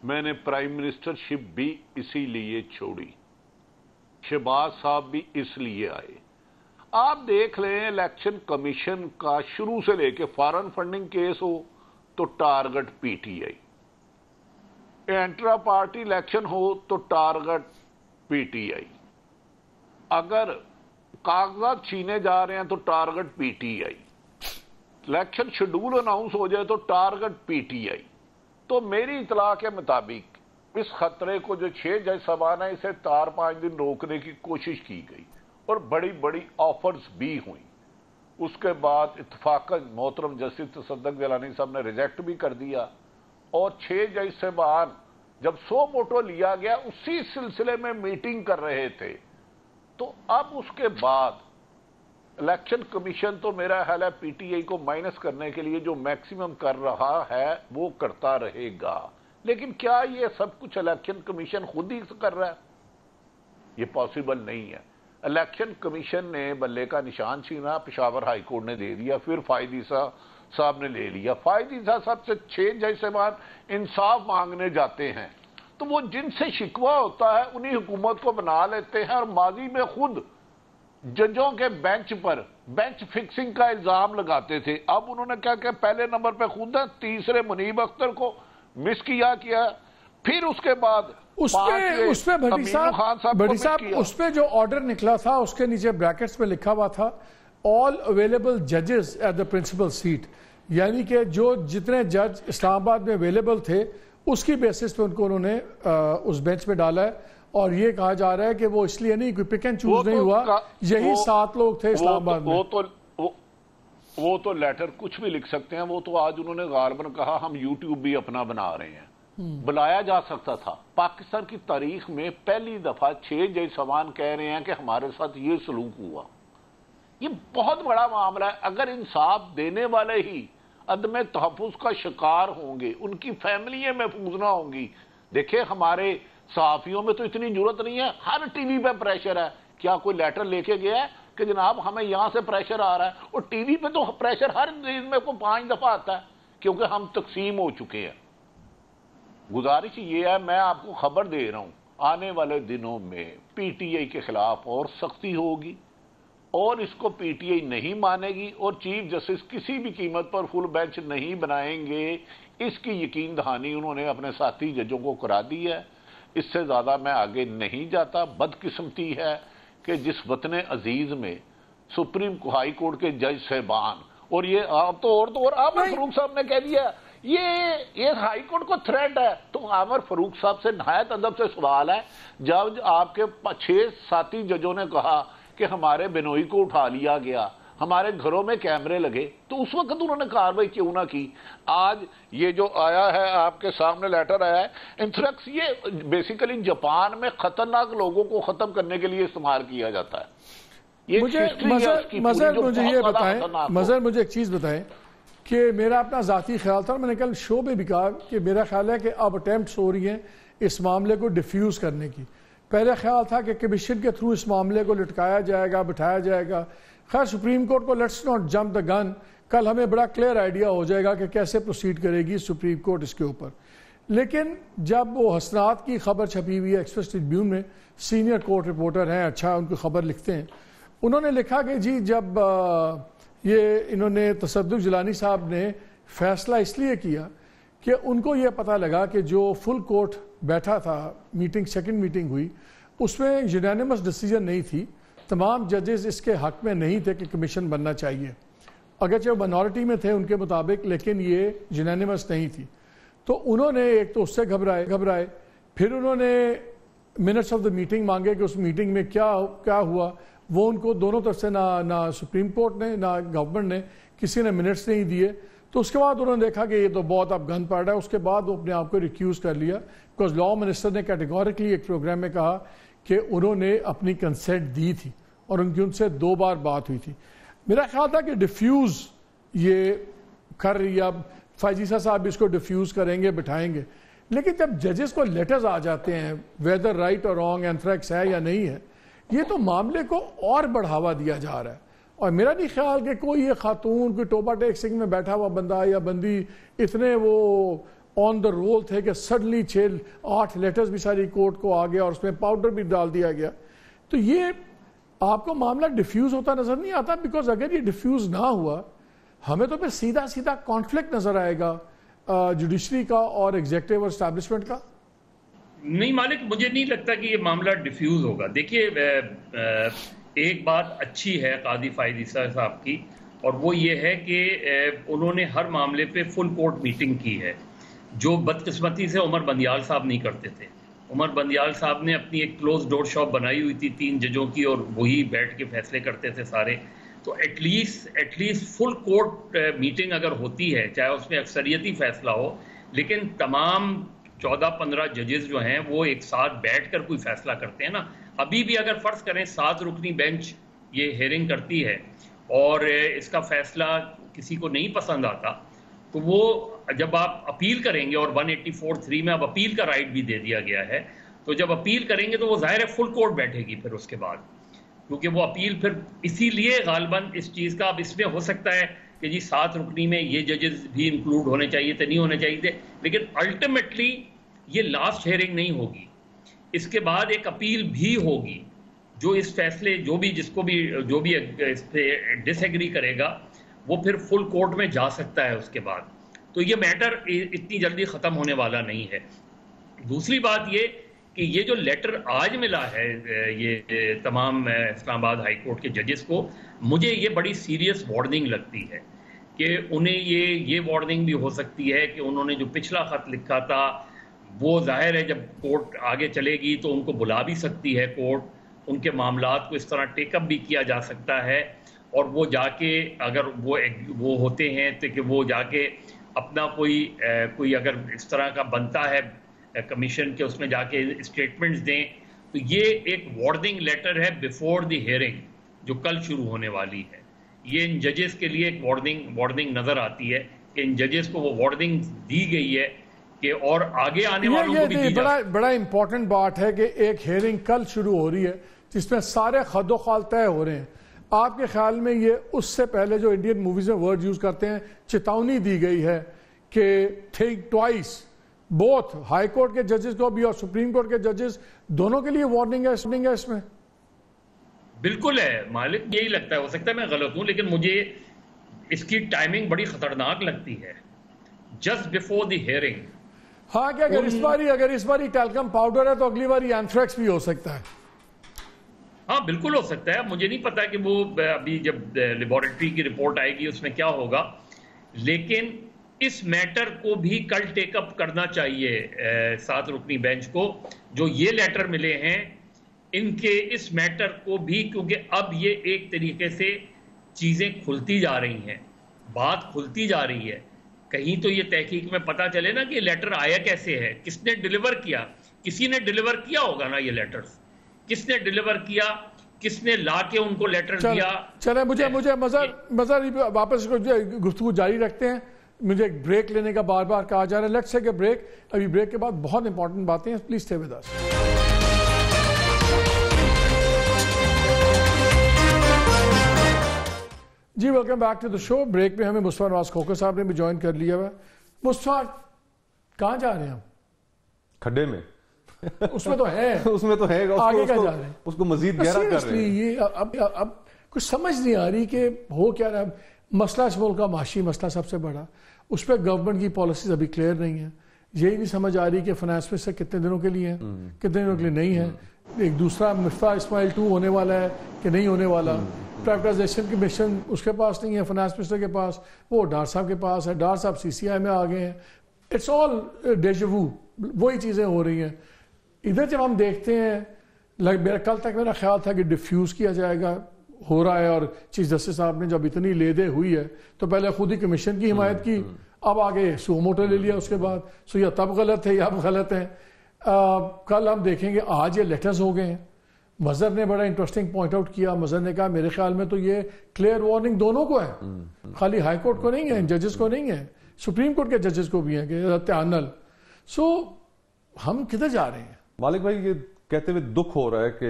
मैंने प्राइम मिनिस्टरशिप भी इसीलिए छोड़ी, शहबाज साहब भी इसलिए आए। आप देख लें इलेक्शन कमीशन का शुरू से लेके फॉरेन फंडिंग केस हो तो target PTI, intra party election हो तो टारगेट पीटीआई, अगर कागजात छीने जा रहे हैं तो target PTI, election schedule announce हो जाए तो टारगेट पीटीआई। तो मेरी इतला के मुताबिक इस खतरे को जो 6 जज साहबान है इसे 4-5 दिन रोकने की कोशिश की गई और बड़ी बड़ी ऑफर्स भी हुई। उसके बाद इत्तफाकन मोहतरम जस्टिस तसद्दुक जिलानी साहब ने रिजेक्ट भी कर दिया और 6 जज साहबान जब 100 वोटों लिया गया उसी सिलसिले में मीटिंग कर रहे थे। तो अब उसके बाद इलेक्शन कमीशन तो मेरा ख्याल है पीटीआई को माइनस करने के लिए जो मैक्सिमम कर रहा है वो करता रहेगा, लेकिन क्या ये सब कुछ इलेक्शन कमीशन खुद ही कर रहा है? ये पॉसिबल नहीं है। इलेक्शन कमीशन ने बल्ले का निशान छीना, पेशावर हाई कोर्ट ने दे दिया, फिर फायदीसा साहब ने ले लिया। फायदीसा साहब से 6 जज साहबान इंसाफ मांगने जाते हैं तो वो जिनसे शिकवा होता है उन्हीं हुकूमत को बना लेते हैं और माजी में खुद जजों के बेंच पर बेंच फिक्सिंग का इल्जाम लगाते थे। अब उन्होंने क्या किया, पहले नंबर पर खुद है, तीसरे मुनीब अख्तर को मिस किया, फिर उसके बाद उस पे भट्टी साहब उस पे जो ऑर्डर निकला था उसके नीचे ब्रैकेट्स में लिखा हुआ था ऑल अवेलेबल जजेस एट द प्रिंसिपल सीट, यानी कि जो जितने जज इस्लामाबाद में अवेलेबल थे उसकी बेसिस पे उनको उन्होंने उस बेंच में डाला है। और ये कहा जा रहा है कि वो इसलिए नहीं, कोई पिक एंड चूज नहीं हुआ, यही 7 लोग थे इस्लामाबाद में। वो तो लेटर कुछ भी लिख सकते हैं। वो तो आज उन्होंने गारबन कहा हम यूट्यूब भी अपना बना रहे हैं। बुलाया जा सकता था। पाकिस्तान की तारीख में पहली दफा 6 जज साहबान कह रहे हैं कि हमारे साथ ये सलूक हुआ। ये बहुत बड़ा मामला है। अगर इंसाफ देने वाले ही अदम तहफ़ुज़ का शिकार होंगे, उनकी फैमिलियाँ महफूज ना होंगी। देखिए हमारे सहाफ़ियों में तो इतनी जरूरत नहीं है, हर टीवी पे प्रेशर है। क्या कोई लेटर लेके गया है कि जनाब हमें यहाँ से प्रेशर आ रहा है? और टीवी पे तो प्रेशर हर दिन में को 5 दफा आता है क्योंकि हम तकसीम हो चुके हैं। गुजारिश ये है, मैं आपको खबर दे रहा हूँ, आने वाले दिनों में पीटीआई के खिलाफ और सख्ती होगी और इसको पीटीआई नहीं मानेगी और चीफ जस्टिस किसी भी कीमत पर फुल बेंच नहीं बनाएंगे। इसकी यकीन दहानी उन्होंने अपने साथी जजों को करा दी है। इससे ज़्यादा मैं आगे नहीं जाता। बदकिस्मती है कि जिस वतन अजीज में सुप्रीम हाई कोर्ट के जज साहबान और ये और आमर फरूक साहब ने कह दिया ये हाई कोर्ट को थ्रेट है। तो आमर फरूक साहब से नहायत अदब से सवाल है, जब आपके 6 साथी जजों ने कहा कि हमारे बिनोई को उठा लिया गया, हमारे घरों में कैमरे लगे, तो उस वक्त उन्होंने कार्रवाई क्यों ना की? आज ये जो आया है आपके सामने लेटर आया है इंथ्रेक्स, ये बेसिकली जापान में खतरनाक लोगों को खत्म करने के लिए इस्तेमाल किया जाता है। ये मुझे ये बताएं, मजर मुझे एक चीज बताएं कि मेरा अपना जाती ख्याल था, मैंने कल शो में भी कहा कि मेरा ख्याल है कि अब अटेम्प्ट हो रही है इस मामले को डिफ्यूज करने की। पहला ख्याल था कि कमीशन के थ्रू इस मामले को लटकाया जाएगा, बिठाया जाएगा। खैर सुप्रीम कोर्ट को let's not jump the gun, कल हमें बड़ा क्लियर आइडिया हो जाएगा कि कैसे प्रोसीड करेगी सुप्रीम कोर्ट इसके ऊपर। लेकिन जब वो हसनात की खबर छपी हुई है, एक्सप्रेस ट्रिब्यून में सीनियर कोर्ट रिपोर्टर हैं, अच्छा उनकी खबर लिखते हैं, उन्होंने लिखा कि जी जब ये इन्होंने तसद्दुक जिलानी साहब ने फैसला इसलिए किया कि उनको ये पता लगा कि जो फुल कोर्ट बैठा था, मीटिंग सेकंड मीटिंग हुई, उसमें यूनानिमस डिसीजन नहीं थी, तमाम जजेस इसके हक में नहीं थे कि कमीशन बनना चाहिए, अगरचे वो माइनॉरिटी में थे उनके मुताबिक, लेकिन ये यूनानिमस नहीं थी। तो उन्होंने एक तो उससे घबराए, फिर उन्होंने मिनट्स ऑफ द मीटिंग मांगे कि उस मीटिंग में क्या हुआ। वो उनको दोनों तरफ से ना सुप्रीम कोर्ट ने ना गवर्नमेंट ने किसी ने मिनट्स नहीं दिए। तो उसके बाद उन्होंने देखा कि ये तो बहुत अब गन पड़ रहा है, उसके बाद वो अपने आप को रिक्यूज कर लिया बिकॉज लॉ मिनिस्टर ने कैटेगोरिकली एक प्रोग्राम में कहा कि उन्होंने अपनी कंसेंट दी थी और उनकी उनसे 2 बार बात हुई थी। मेरा ख्याल था कि डिफ्यूज़ ये कर रही, अब फायजीसा साहब इसको डिफ्यूज़ करेंगे, बिठाएंगे। लेकिन जब जजेस को लेटर्स आ जाते हैं वेदर राइट और रॉन्ग, एंथ्रेक्स है या नहीं है, ये तो मामले को और बढ़ावा दिया जा रहा है। और मेरा नहीं ख्याल कि कोई ये खातून, कोई टोपा टेक सिंह में बैठा हुआ बंदा या बंदी इतने वो ऑन द रोल थे कि सडनली 6-8 लेटर्स भी सारी कोर्ट को आ गया और उसमें पाउडर भी डाल दिया गया। तो ये आपको मामला डिफ्यूज होता नजर नहीं आता, बिकॉज अगर ये डिफ्यूज ना हुआ हमें तो फिर सीधा सीधा कॉन्फ्लिक्ट नजर आएगा जुडिशरी का और एग्जेक्टिव और एस्टैब्लिशमेंट का। नहीं मालिक, मुझे नहीं लगता कि ये मामला डिफ्यूज होगा। देखिए एक बात अच्छी है काजी फाइज़ साहब की, और वो ये है कि उन्होंने हर मामले पे फुल कोर्ट मीटिंग की है, जो बदकिस्मती से उमर बंदियाल साहब नहीं करते थे। उमर बंदियाल साहब ने अपनी एक क्लोज डोर शॉप बनाई हुई थी 3 जजों की, और वही बैठ के फैसले करते थे सारे। तो एटलीस्ट फुल कोर्ट मीटिंग अगर होती है, चाहे उसमें अक्सरियती फैसला हो, लेकिन तमाम 14-15 जजेस जो हैं वो एक साथ बैठ कर कोई फैसला करते हैं ना। अभी भी अगर फ़र्ज़ करें 7 रुकनी बेंच ये हेयरिंग करती है और इसका फैसला किसी को नहीं पसंद आता, तो वो जब आप अपील करेंगे, और 184(3) में अब अपील का राइट भी दे दिया गया है, तो जब अपील करेंगे तो वो ज़ाहिर है फुल कोर्ट बैठेगी फिर उसके बाद, क्योंकि वो अपील फिर इसीलिए गालबन इस चीज़ का। अब इसमें हो सकता है कि जी 7 रुकनी में ये जजेस भी इंक्लूड होने चाहिए थे, नहीं होने चाहिए थे, लेकिन अल्टीमेटली ये लास्ट हेयरिंग नहीं होगी। इसके बाद एक अपील भी होगी, जो इस फैसले जो भी इस पे डिसएग्री करेगा वो फिर फुल कोर्ट में जा सकता है उसके बाद। तो ये मैटर इतनी जल्दी ख़त्म होने वाला नहीं है। दूसरी बात ये कि ये जो लेटर आज मिला है ये तमाम इस्लामाबाद हाई कोर्ट के जजेस को, मुझे ये बड़ी सीरियस वार्निंग लगती है कि उन्हें ये वार्निंग भी हो सकती है कि उन्होंने जो पिछला ख़त लिखा था वो जाहिर है जब कोर्ट आगे चलेगी तो उनको बुला भी सकती है कोर्ट, उनके मामलात को इस तरह टेकअप भी किया जा सकता है, और वो जाके अगर वो होते हैं तो कि वो जाके अपना कोई अगर इस तरह का बनता है कमीशन के उसमें जाके स्टेटमेंट्स दें। तो ये एक वार्निंग लेटर है बिफोर द हियरिंग जो कल शुरू होने वाली है। ये इन जजेस के लिए एक वार्निंग नज़र आती है कि इन जजेस को वो वार्निंग दी गई है कि और आगे आने वालों को भी दी। बड़ा इम्पोर्टेंट बात है कि एक हियरिंग कल शुरू हो रही है जिसमें सारे खदोखाल तय हो रहे हैं। आपके ख्याल में ये उससे पहले जो इंडियन मूवीज़ में वर्ड यूज़ करते हैं, चेतावनी दी गई है कि think twice, both high court के जजेस को भी और सुप्रीम कोर्ट के जजेस दोनों के लिए वार्निंग है इसमें? बिल्कुल है मालिक, यही लगता है। हो सकता है मैं गलत हूं, लेकिन मुझे इसकी टाइमिंग बड़ी खतरनाक लगती है, जस्ट बिफोर द हियरिंग। हाँ, क्या अगर इस बारी टैल्कम पाउडर है तो अगली बार एंथ्रेक्स भी हो सकता है। हाँ बिल्कुल हो सकता है, मुझे नहीं पता कि वो अभी जब लेबोरेटरी की रिपोर्ट आएगी उसमें क्या होगा, लेकिन इस मैटर को भी कल टेकअप करना चाहिए 7 रुकनी बेंच को। जो ये लेटर मिले हैं इनके इस मैटर को भी, क्योंकि अब ये एक तरीके से चीज़ें खुलती जा रही हैं, बात खुलती जा रही है, कहीं तो ये तहकीक में पता चले ना कि लेटर आया कैसे है, किसने डिलीवर किया, किसी ने डिलीवर किया होगा ना ये लेटर्स, किसने डिलीवर किया, किसने लाके उनको लेटर दिया। चले मुझे मज़हर वापस गुफ्तगू जारी रखते हैं, मुझे एक ब्रेक लेने का बार बार कहा जा रहा है। Let's take a break. अभी ब्रेक के बाद बहुत इंपॉर्टेंट बातें हैं, प्लीज स्टे विद अस। जी welcome back to the show. Break में हमें मुस्तफा नवाज खोखर साहब ने भी ज्वाइन कर लिया हुआ। मुस्तफा, कहाँ जा रहे हैं हम? खड्डे में। उसमें तो है आगे क्या जा रहे हैं, उसको मजीद गहरा कर रहे हैं। ये अब कुछ समझ नहीं आ रही कि हो क्या रहा है। मसला इस मुल्क का माशी मसला सबसे बड़ा, उस पर गवर्नमेंट की पॉलिसीज अभी क्लियर नहीं है। यही नहीं समझ आ रही कि फाइनेंस मिनिस्टर कितने दिनों के लिए है, कितने दिनों के लिए नहीं है। एक दूसरा मिफ्ता इस्माइल 2 होने वाला है कि नहीं होने वाला। प्राइवेटाइजेशन कमीशन उसके पास नहीं है, फाइनेंस मिनिस्टर के पास, वो डार साहब के पास है, डार साहब CCI में आ गए हैं। इट्स ऑल डेजा वू, वही चीज़ें हो रही हैं। इधर जब हम देखते हैं, कल तक मेरा ख्याल था कि डिफ्यूज़ किया जाएगा, हो रहा है। और चीफ जस्टिस साहब ने जब इतनी लेदे हुई है तो पहले खुद ही कमीशन की हिमायत की, अब आगे सुमोटो ले लिया उसके बाद। सो यह तब गलत है या अब गलत है। कल हम देखेंगे आज ये लेटर्स हो गए हैं। मज़हर ने बड़ा इंटरेस्टिंग पॉइंट आउट किया। मज़हर ने कहा मेरे ख्याल में तो ये क्लियर वार्निंग दोनों को है, खाली हाई कोर्ट को नहीं है, जजेस को नहीं है, सुप्रीम कोर्ट के जजेस को भी है कि आनल। सो हम किधर जा रहे हैं मालिक भाई? ये कहते हुए दुख हो रहा है कि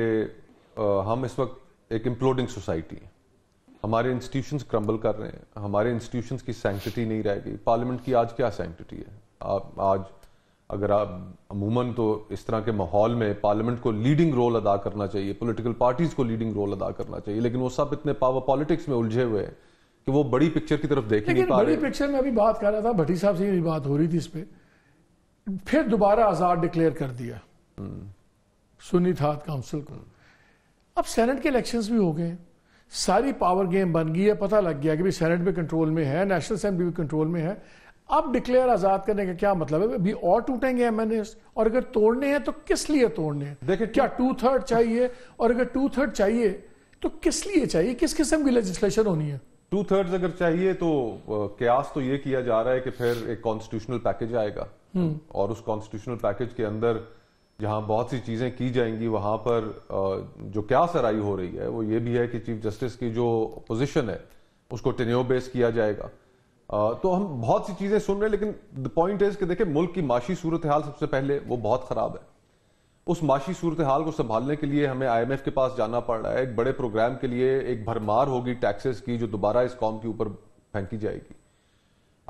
हम इस वक्त एक इम्प्लोडिंग सोसाइटी है, हमारे इंस्टीट्यूशंस क्रम्बल कर रहे हैं, हमारे इंस्टीट्यूशंस की सैंक्टिटी नहीं रहेगी। पार्लियामेंट की आज क्या सैंक्टिटी है? आप आज अगर आप अमूमन तो इस तरह के माहौल में पार्लियामेंट को लीडिंग रोल अदा करना चाहिए, पॉलिटिकल पार्टीज को लीडिंग रोल अदा करना चाहिए, लेकिन वो सब इतने पावर पॉलिटिक्स में उलझे हुए हैं कि वो बड़ी पिक्चर की तरफ देख ही नहीं पा रहे। बड़ी पिक्चर में अभी बात कर रहा था, भट्टी साहब से ये बात हो रही थी, इस पर फिर दोबारा आजाद डिक्लेयर कर दिया सुन्नी थाट काउंसिल को। अब सेनेट के इलेक्शंस भी हो गए, सारी पावर गेम बन गई है, पता लग गया कि सेनेट भी कंट्रोल में है, नेशनल असेंबली भी कंट्रोल में है। अब डिक्लेयर आजाद करने का क्या मतलब है? अभी और टूटेंगे MNAs, और अगर तोड़ने हैं तो किस लिए तोड़ने हैं? देखिए क्या 2/3 चाहिए, और अगर 2/3 चाहिए तो किस लिए चाहिए, किस किस्म की लेजिस्लेशन होनी है? 2/3 अगर चाहिए तो कयास तो ये किया जा रहा है कि फिर एक कॉन्स्टिट्यूशनल पैकेज आएगा और उस कॉन्स्टिट्यूशनल पैकेज के अंदर जहां बहुत सी चीजें की जाएंगी, वहां पर जो कयास आराई हो रही है वो ये भी है कि चीफ जस्टिस की जो पोजीशन है उसको टेन्योर बेस किया जाएगा। तो हम बहुत सी चीजें सुन रहे हैं, लेकिन द पॉइंट इज कि देखिए मुल्क की माशी सूरत हाल सबसे पहले वो बहुत खराब है। उस माशी सूरत हाल को संभालने के लिए हमें IMF के पास जाना पड़ रहा है, एक बड़े प्रोग्राम के लिए एक भरमार होगी टैक्सेस की जो दोबारा इस कौम के ऊपर फेंकी जाएगी।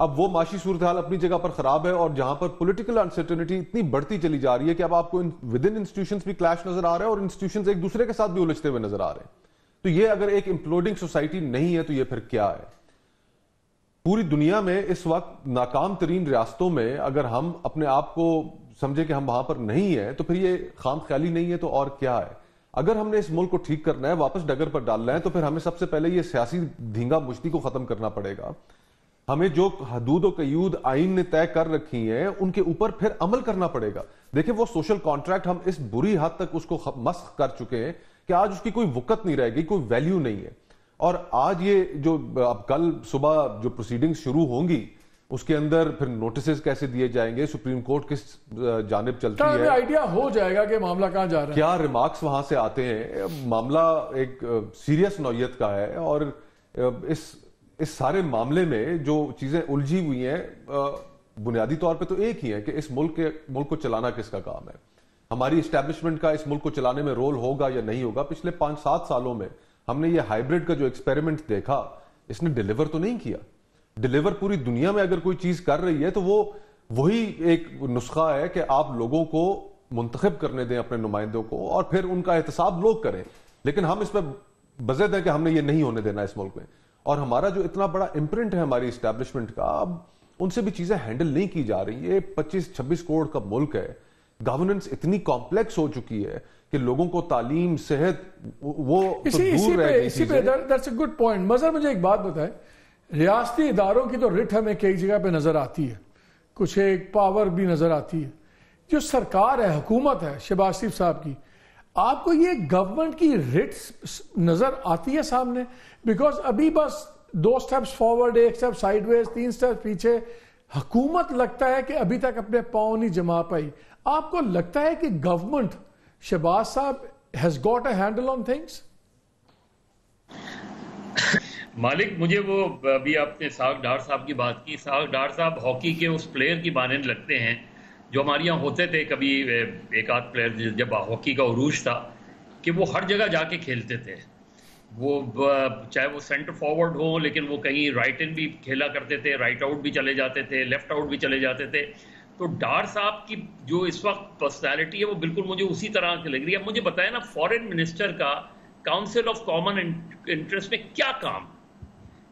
अब वो माशी सूरत हाल अपनी जगह पर खराब है और जहां पर पॉलिटिकल अनसर्टेनिटी इतनी बढ़ती चली जा रही है कि अब आपको विद इन इंस्टीट्यूशंस भी क्लैश नजर आ रहा है और इंस्टीट्यूशंस एक दूसरे के साथ भी उलझते हुए नजर आ रहे हैं। तो ये अगर एक इंप्लोडिंग सोसाइटी नहीं है तो ये फिर क्या है? पूरी दुनिया में इस वक्त नाकाम तरीन रियासतों में अगर हम अपने आप को समझे कि हम वहां पर नहीं है तो फिर ये खाम ख्याली नहीं है तो और क्या है? अगर हमने इस मुल्क को ठीक करना है, वापस डगर पर डालना है, तो फिर हमें सबसे पहले ये सियासी धींगा मुश्ती को खत्म करना पड़ेगा। हमें जो हदूद और कयूद आइन ने तय कर रखी है उनके ऊपर फिर अमल करना पड़ेगा। देखिए वो सोशल कॉन्ट्रैक्ट हम इस बुरी हद तक उसको मस्ख कर चुके हैं कि आज उसकी कोई वक़्त नहीं रहेगी, कोई वैल्यू नहीं है। और आज ये जो अब कल सुबह जो प्रोसीडिंग्स शुरू होंगी उसके अंदर फिर नोटिस कैसे दिए जाएंगे, सुप्रीम कोर्ट किस जानिब चलती है, आइडिया हो जाएगा कि मामला कहां जा रहा है, क्या रिमार्क्स वहां से आते हैं। मामला एक सीरियस नौयत का है और इस सारे मामले में जो चीजें उलझी हुई हैं बुनियादी तौर पे तो एक ही है कि इस मुल्क को चलाना किसका काम है, हमारी इस्टेब्लिशमेंट का इस मुल्क को चलाने में रोल होगा या नहीं होगा। पिछले 5-7 सालों में हमने ये हाइब्रिड का जो एक्सपेरिमेंट देखा इसने डिलीवर तो नहीं किया। डिलीवर पूरी दुनिया में अगर कोई चीज कर रही है तो वो वही एक नुस्खा है कि आप लोगों को मुंतखब करने दें अपने नुमाइंदों को और फिर उनका एहतसाब लोग करें। लेकिन हम इस पर बज़द है कि हमने ये नहीं होने देना इस मुल्क में, और हमारा जो इतना बड़ा इम्प्रिंट है हमारी इस्टेब्लिशमेंट का, अब उनसे भी चीजें हैंडल नहीं की जा रही। ये 25-26 करोड़ का मुल्क है, गवर्नेंस इतनी कॉम्प्लेक्स हो चुकी है कि लोगों को तालीम, सेहत, वो इसी पे दैट्स अ गुड पॉइंट। मजर मुझे एक बात बताएं, रियासती इदारों की तो रिट हमें कई जगह पे नजर आती है, कुछ एक पावर भी नजर आती है। जो सरकार है, हुकूमत है शहबाज शरीफ साहब की, आपको ये गवर्नमेंट की रिट नजर आती है सामने? बिकॉज अभी बस 2 steps forward, 1 step sideways, 3 step पीछे हुकूमत लगता है कि अभी तक अपने पांव नहीं जमा पाई। आपको लगता है कि गवर्नमेंट शहबाज साहब has got a handle on things? मालिक, मुझे वो अभी आपने इशाक डार साहब की बात की, इशाक डार साहब हॉकी के उस प्लेयर की माने लगते हैं जो हमारे यहाँ होते थे कभी, एक आध प्लेयर जब हॉकी का उरूज था कि वो हर जगह जाके खेलते थे, वो चाहे वो सेंटर फॉरवर्ड हो लेकिन वो कहीं राइट इन भी खेला करते थे, राइट आउट भी चले जाते थे, लेफ्ट आउट भी चले जाते थे। तो डार साहब की जो इस वक्त पर्सनैलिटी है वो बिल्कुल मुझे उसी तरह की लग रही है। मुझे बताया ना, फॉरेन मिनिस्टर का काउंसिल ऑफ कॉमन इंटरेस्ट में क्या काम?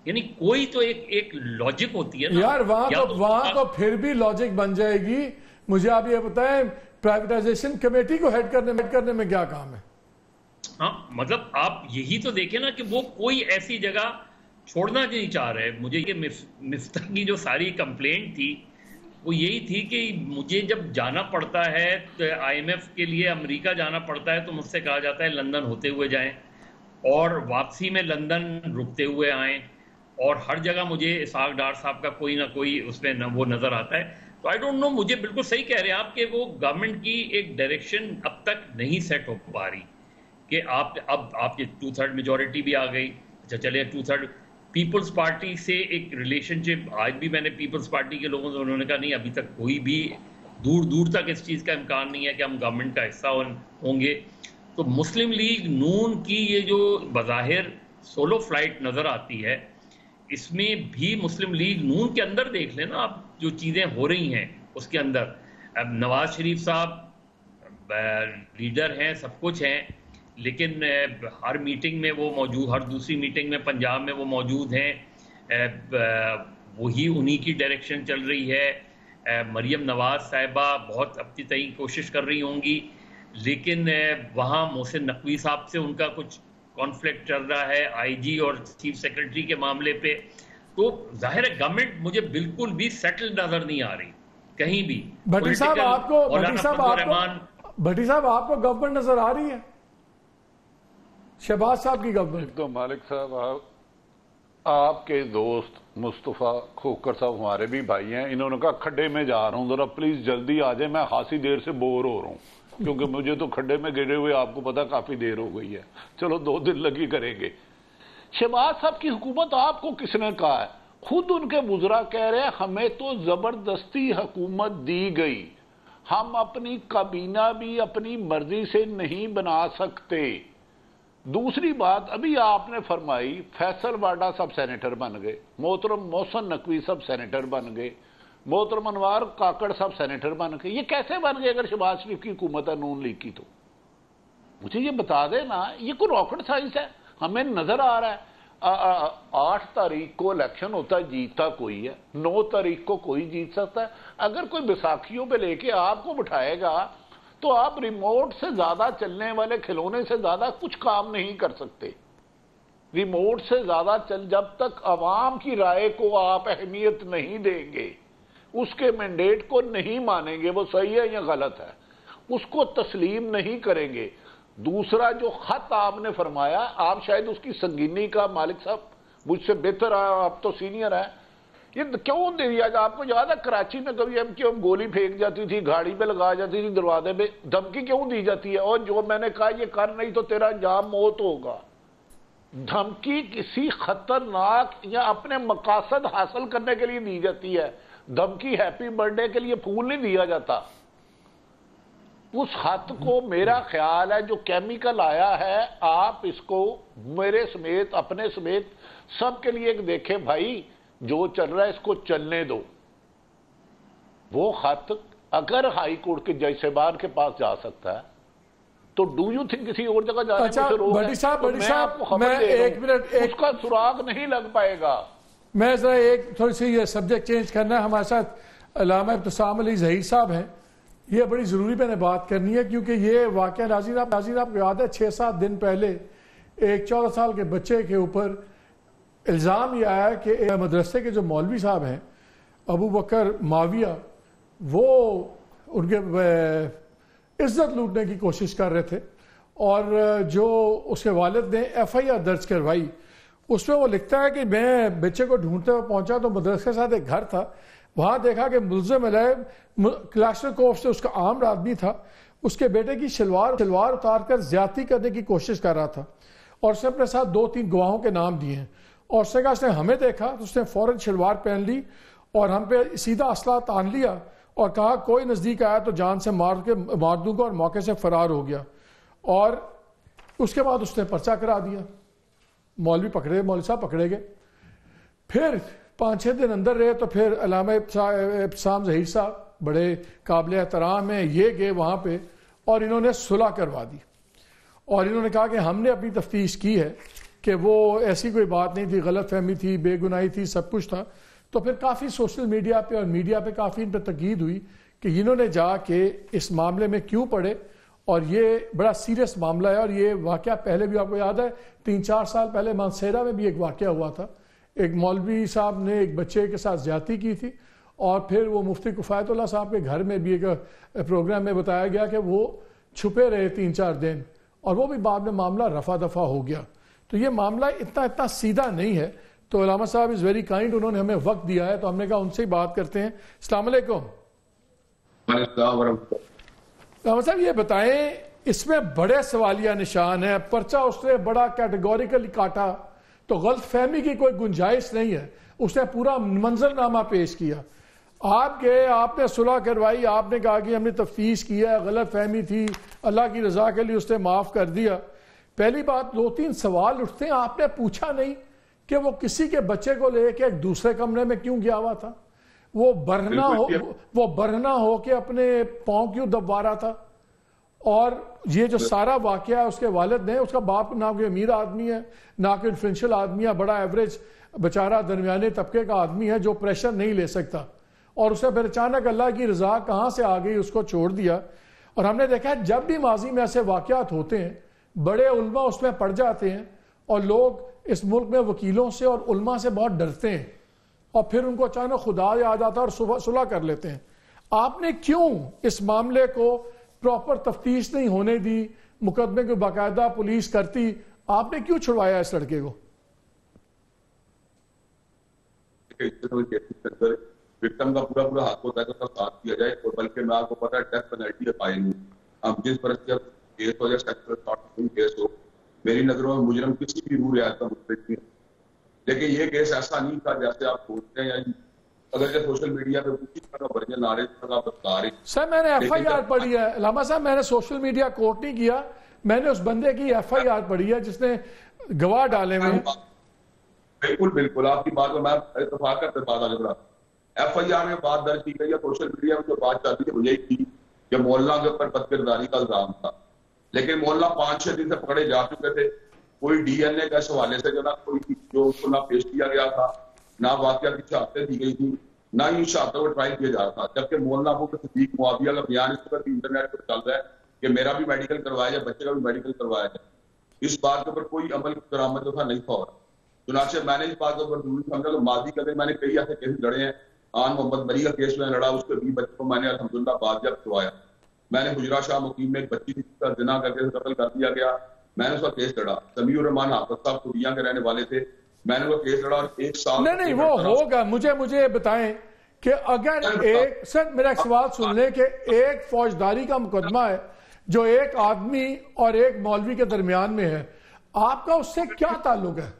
यानी कोई तो एक लॉजिक होती है ना यार। वहां तो फिर भी लॉजिक बन जाएगी। मुझे आप ये बताएं, प्राइवेटाइजेशन कमेटी को हेड करने में क्या काम है? हाँ, मतलब आप यही तो देखें ना कि वो कोई ऐसी जगह छोड़ना नहीं चाह रहे। मुझे ये मिफ्ता की जो सारी कंप्लेंट थी वो यही थी कि मुझे जब जाना पड़ता है तो IMF के लिए अमेरिका जाना पड़ता है तो मुझसे कहा जाता है लंदन होते हुए जाएं और वापसी में लंदन रुकते हुए आएं, और हर जगह मुझे इशाक डार साहब का कोई ना कोई उसमें वो नज़र आता है। तो आई डोंट नो, मुझे बिल्कुल सही कह रहे हैं आप कि वो गवर्नमेंट की एक डायरेक्शन अब तक नहीं सेट हो पा रही कि आप अब आपकी 2/3 मेजोरिटी भी आ गई, अच्छा चले 2/3 पीपल्स पार्टी से एक रिलेशनशिप। आज भी मैंने पीपल्स पार्टी के लोगों से, उन्होंने कहा नहीं अभी तक कोई भी दूर तक इस चीज़ का इम्कान नहीं है कि हम गवर्नमेंट का हिस्सा होंगे। तो मुस्लिम लीग नून की ये जो बज़ाहिर सोलो फ्लाइट नज़र आती है, इसमें भी मुस्लिम लीग नून के अंदर देख लेना आप जो चीज़ें हो रही हैं उसके अंदर, अब नवाज शरीफ साहब लीडर हैं, सब कुछ हैं, लेकिन हर मीटिंग में वो मौजूद, हर दूसरी मीटिंग में पंजाब में वो मौजूद हैं, वही उन्हीं की डायरेक्शन चल रही है। मरियम नवाज साहिबा बहुत अपनी तय कोशिश कर रही होंगी, लेकिन वहाँ मोहसिन नकवी साहब से उनका कुछ कॉन्फ्लिक्ट चल रहा है आईजी और चीफ सेक्रेटरी के मामले पे। तो जाहिर है गवर्नमेंट मुझे बिल्कुल भी सेटल नजर नहीं आ रही कहीं भी। भट्टी साहब आपको गवर्नमेंट नजर आ रही है, शहबाज साहब की गवर्नमेंट? तो मालिक साहब आपके दोस्त मुस्तफ़ा खोखर साहब हमारे भी भाई हैं, इन्होंने कहा खड्डे में जा रहा हूँ, जरा प्लीज जल्दी आ जाए, मैं खासी देर से बोर हो रहा हूँ, क्योंकि मुझे तो खड्डे में गिरे हुए आपको पता काफी देर हो गई है, चलो 2 दिन लगी करेंगे। शहबाज साहब की हुकूमत आपको किसने कहा है? खुद उनके बुजुर्ग कह रहे हैं हमें तो जबरदस्ती हुकूमत दी गई, हम अपनी काबीना भी अपनी मर्जी से नहीं बना सकते। दूसरी बात अभी आपने फरमाई, फैसल वाडा सब सेनेटर बन गए, मोहतरम मोहसिन नकवी सब सेनेटर बन गए, मोहतरम अनवार काकड़ सब सेनेटर बन गए। ये कैसे बन गए अगर शहबाज शरीफ की हुकूमत है नून लीग की? तो मुझे ये बता देना, ये कोई रॉकेट साइंस है? हमें नजर आ रहा है 8 तारीख को इलेक्शन होता है, जीतता कोई है, 9 तारीख को कोई जीत सकता है। अगर कोई बैसाखियों पे लेके आपको बिठाएगा तो आप रिमोट से ज्यादा चलने वाले खिलौने से ज्यादा कुछ काम नहीं कर सकते। रिमोट से ज्यादा चल, जब तक आवाम की राय को आप अहमियत नहीं देंगे, उसके मैंडेट को नहीं मानेंगे वो सही है या गलत है, उसको तस्लीम नहीं करेंगे। दूसरा जो खत आपने फरमाया, आप शायद उसकी संगीनी का मालिक साहब मुझसे बेहतर है, आप तो सीनियर हैं, ये क्यों दे दिया? आपको याद है कराची में कभी MQM गोली फेंक जाती थी, गाड़ी पे लगा जाती थी, दरवाजे पे, धमकी क्यों दी जाती है? और जो मैंने कहा ये कर नहीं तो तेरा जाम मौत होगा, धमकी किसी खतरनाक या अपने मकासद हासिल करने के लिए दी जाती है। धमकी हैप्पी बर्थडे के लिए फूल नहीं दिया जाता। उस हद को मेरा ख्याल है जो केमिकल आया है, आप इसको मेरे समेत अपने समेत सबके लिए एक देखें भाई, जो चल रहा है इसको चलने दो। वो खत अगर हाई कोर्ट के जज साहबान के पास जा सकता है तो डू यू थिंक किसी और जगह जाने से रोक है? तो मैं आपको खबर दे रहा हूं, उसका सुराग नहीं लग पाएगा। मैं जरा एक थोड़ी सी ये सब्जेक्ट चेंज करना है, हमारे साथ अल्लामा इब्तिसाम अली ज़हीर साहब हैं, ये बड़ी ज़रूरी मैंने बात करनी है क्योंकि ये वाक़या नाज़रीन आपको याद है 6-7 दिन पहले एक 14 साल के बच्चे के ऊपर इल्ज़ाम यह आया कि मदरसे के जो मौलवी साहब हैं अबू बकर मुआविया, वो उनके इज्जत लूटने की कोशिश कर रहे थे और जो उसके वालिद ने FIR दर्ज करवाई, उसमें वो लिखता है कि मैं बच्चे को ढूंढते हुए पहुंचा तो मदरसे के साथ एक घर था, वहाँ देखा कि मुलज़िम क्लाशनकोव से उसका आम आदमी था, उसके बेटे की शलवार उतार कर ज्यादती करने की कोशिश कर रहा था और उसने अपने साथ 2-3 गवाहों के नाम दिए हैं और उसने कहा उसने हमें देखा तो उसने फौरन शलवार पहन ली और हम पे सीधा असला तान लिया और कहा कोई नज़दीक आया तो जान से मार दूंगा और मौके से फरार हो गया। और उसके बाद उसने पर्चा करा दिया, मौलवी साहब पकड़े गए। फिर 5-6 दिन अंदर रहे तो फिर अल्लामा इब्तिसाम ज़हीर साहब बड़े काबिल एहतराम हैं, ये गए वहाँ पे और इन्होंने सुलह करवा दी और इन्होंने कहा कि हमने अपनी तफ्तीश की है कि वो ऐसी कोई बात नहीं थी, गलतफहमी थी, बेगुनाही थी, सब कुछ था। तो फिर काफ़ी सोशल मीडिया पे और मीडिया पे काफ़ी इन पर तकीद हुई कि इन्होंने जाके इस मामले में क्यों पड़े और ये बड़ा सीरियस मामला है। और ये वाक़या पहले भी आपको याद है 3-4 साल पहले मानसेरा में भी एक वाक़या हुआ था, एक मौलवी साहब ने एक बच्चे के साथ ज्यादती की थी और फिर वो मुफ्ती किफ़ायतुल्लाह साहब के घर में भी एक प्रोग्राम में बताया गया कि वो छुपे रहे 3-4 दिन और वो भी बाद में मामला रफा दफा हो गया। तो ये मामला इतना सीधा नहीं है। तो अल्लामा साहब इज़ वेरी काइंड, उन्होंने हमें वक्त दिया है तो हमने कहा उनसे ही बात करते हैं। अस्सलाम वालेकुम। अल्लामा साहब ये बताएं, इसमें बड़े सवालिया निशान है, पर्चा उसने बड़ा कैटेगोरिकली काटा तो गलतफहमी की कोई गुंजाइश नहीं है, उसने पूरा मंजरनामा पेश किया। आप गए, आपने सुलह करवाई, आपने कहा कि हमने तफ्तीश किया, गलतफहमी थी, अल्लाह की रजा के लिए उसने माफ़ कर दिया। पहली बात 2-3 सवाल उठते हैं, आपने पूछा नहीं कि वो किसी के बच्चे को लेके एक दूसरे कमरे में क्यों गया हुआ था, वो बरहना हो के अपने पांव क्यों दबवा रहा था? और ये जो सारा वाकया है, उसके वालिद ने, उसका बाप ना कोई अमीर आदमी है, ना कोई इन्फ्लुएंशियल आदमी है, बड़ा एवरेज बेचारा दरमियाने तबके का आदमी है जो प्रेशर नहीं ले सकता, और उसे फिर अचानक अल्लाह की रजा कहाँ से आ गई, उसको छोड़ दिया। और हमने देखा है जब भी माजी में ऐसे वाकयात होते हैं, बड़े उल्मा उसमें पड़ जाते हैं और लोग इस मुल्क में वकीलों से और उल्मा से बहुत डरते हैं, और फिर उनको अचानक खुदा याद आता है और सुलह कर लेते हैं। आपने क्यों इस मामले को प्रॉपर तफ्तीश नहीं होने दी, मुकदमे को बाकायदा पुलिस करती, आपने क्यों छुड़वाया इस लड़के को? विक्टिम का पूरा हक होता है कि उसका साथ दिया जाए, और बल्कि मैं आपको पता है डेथ पेनल्टी अपाइन हुई। अब जिस पर केस हो या सेक्टर 13 केस हो, मेरी नजरों में मुजरिम किसी भी रूल रियासत का मुस्तहिक नहीं है। लेकिन ये केस ऐसा नहीं था जैसे आप सोचते हैं, या अगर जो सोशल मीडिया पे उसी तरह का वर्जन आ रहे आप बता रहे। सर मैंने FIR पढ़ी है लामा साहब, मैंने सोशल मीडिया कोर्ट नहीं किया, मैंने उस बंदे की FIR पढ़ी है जिसने गवाह डाले हुए। बिल्कुल बिल्कुल आपकी बात में मैं इत्तेफाक करते बात आगे बढ़ा। FIR में बात दर्ज की गई या सोशल मीडिया में जो बात चल रही है यही थी कि मोहल्ला के ऊपर बदकिरदारी का इल्जाम था, लेकिन मोहल्ला 5-6 दिन से पकड़े जा चुके थे। कोई DNA का इस हवाले से जो ना कोई जो उसको ना पेश किया गया था, ना वाकया की शहादतें दी गई थी, ना ही शहादतों को ट्रायल किया जा रहा था। जबकि मोहल्ला को सदीक मुआविया का बयान इस पर इंटरनेट पर चल रहा है कि मेरा भी मेडिकल करवाया जाए, बच्चे का भी मेडिकल करवाया जाए, इस बात के ऊपर कोई अमल दरामद जो था नहीं था। और चुनाचे मैंने इस बात के ऊपर जरूरी समझा तो माजी कदम मैंने कई ऐसे केस लड़े हैं, आन मोहम्मद मलिक का केस में लड़ा, उसके 20 बच्चों को मैंने अलहमदुल्ला बाजियाब करवाया। मैंने हुजरा शाह मुकीम में एक बच्ची का जिना करके कत्ल कर दिया गया, मैंने उसका केस लड़ा। समीउर रहमान हाफिज साहब कुरिया के रहने वाले थे, मैंने उसका केस लड़ा। और एक साल नहीं वो होगा, मुझे बताएं कि अगर एक सर मेरा सवाल सुन लें कि एक फौजदारी का मुकदमा है जो एक आदमी और एक मौलवी के दरमियान में है, आपका उससे क्या ताल्लुक है?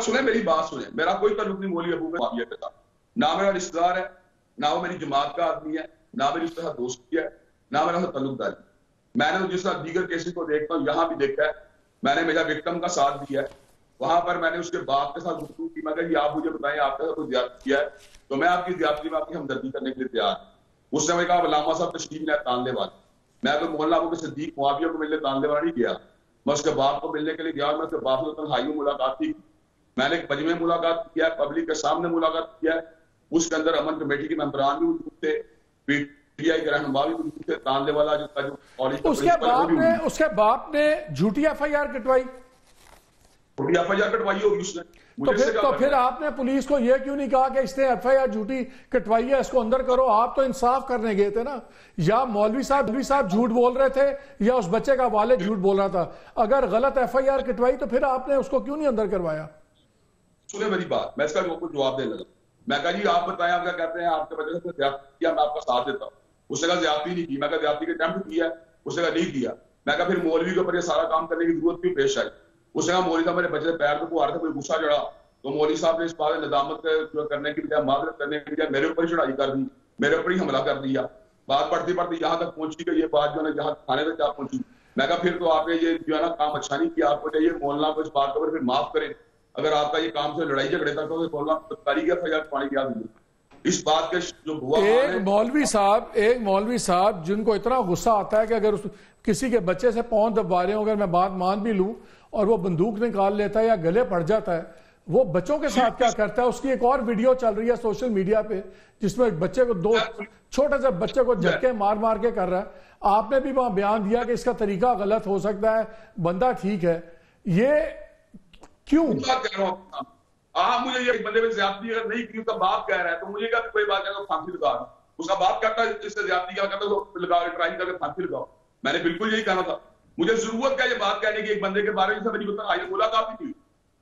सुने मेरी बात सुने, मेरा कोई ताल्लुक नहीं मौलवी अबू बकर के साथ, ना मेरा रिश्तेदार है, ना वो मेरी जमात का आदमी है, ना मेरी उसके साथ दोस्ती है, ना मेरा उसका ताल्लुकदारी। मैंने जिस तरह दीगर केसेस को देखता हूँ, यहाँ भी देखा है, मैंने मेरा विक्टिम का साथ दिया है, वहां पर मैंने उसके बाप के साथ गुफ्तगू की। मैं कहा आप मुझे बताएं आपके साथ कोई ज्यादती किया है तो मैं आपकी ज्यादती में आपकी हमदर्दी करने के लिए तैयार हूँ। उस समय कहा अल्लामा साहब तशरीफ लाए तानलेवाला, मैं तो मोहल्ला अबू बकर सिद्दीक मुआविया को मिलने तानलेवाला नहीं गया, मैं उसके बाप को मिलने के लिए गया। मैं उसके बाप से तन्हाई में मुलाकात की, मैंने एक मजमे मुलाकात किया, पब्लिक के सामने मुलाकात किया। उसके अंदर अमन कमेटी के मेंबरान भी मौजूद थे, PTI के रहनुमा भी मौजूद थे, तानलेवाला जिसका जो कॉलेज उसके बाप ने झूठी FIR कटवाई होगी उसने। तो फिर आपने पुलिस को यह क्यों नहीं कहा कि इसने FIR झूठी कटवाई है, इसको अंदर करो? आप तो इंसाफ करने गए थे ना, या मौलवी साहब झूठ बोल रहे थे या उस बच्चे का वालिद झूठ बोल रहा था। अगर गलत FIR कटवाई तो फिर आपने उसको क्यों नहीं अंदर करवाया? सुने मेरी बात, मैं इसका जवाब देने लगा। मैं कहा जी आप बताएं आप क्या कहते हैं, आपके बच्चे ने किया, मैं आपका साथ देता हूँ। उसने कहा ज्यादती नहीं की। मैं कहा ज्यादती के अटेम्प्ट किया, उसने कहा नहीं किया। मैं कहा फिर मौलवी के ऊपर यह सारा काम करने की जरूरत क्यों पेश आई? उसने कहा मौलवी साहब मेरे बच्चे पैर पर को आ रहा था, कोई गुस्सा चढ़ा तो मौलवी साहब ने इस बात में निदामत करने की बजाय, माजरत करने की बजाय मेरे ऊपर ही चढ़ाई कर दी, मेरे ऊपर ही हमला कर दिया। बात बढ़ती बढ़ती यहाँ तक पहुंची कि ये बात जो है यहाँ थाने तक आप पहुंची। मैं कहा फिर तो आपने ये जो है ना काम अच्छा नहीं किया, आपको चाहिए मोहल्ला को इस बात पर फिर माफ करें। अगर आपका ये काम से लड़ाई झगड़े तक होगा इस बात के जो हुआ। एक मौलवी साहब जिनको इतना गुस्सा आता है कि अगर किसी के बच्चे से पाँव दबा रहे हो, अगर मैं बात मान भी लूँ और वो बंदूक निकाल लेता है या गले पड़ जाता है, वो बच्चों के साथ क्या करता है? उसकी एक और वीडियो चल रही है सोशल मीडिया पे जिसमें एक बच्चे को दो छोटा सा बच्चे को झटके मार मार के कर रहा है। आपने भी वहां बयान दिया कि इसका तरीका गलत हो सकता है, बंदा ठीक है, ये क्यों? आप मुझे ये बंदे में ज्यादती अगर नहीं की, उसका बाप कह रहा है तो मुझे क्या कोई बात कह फांसी लगा, उसका बाप कहता है इससे ज्यादती क्या कहता है तो लगा ट्राई करके फांसी लगाओ। मैंने बिल्कुल यही कहना था, मुझे जरूरत क्या ये बात कहने की एक बंदे के बारे में मेरी बता आई मुलाकात भी थी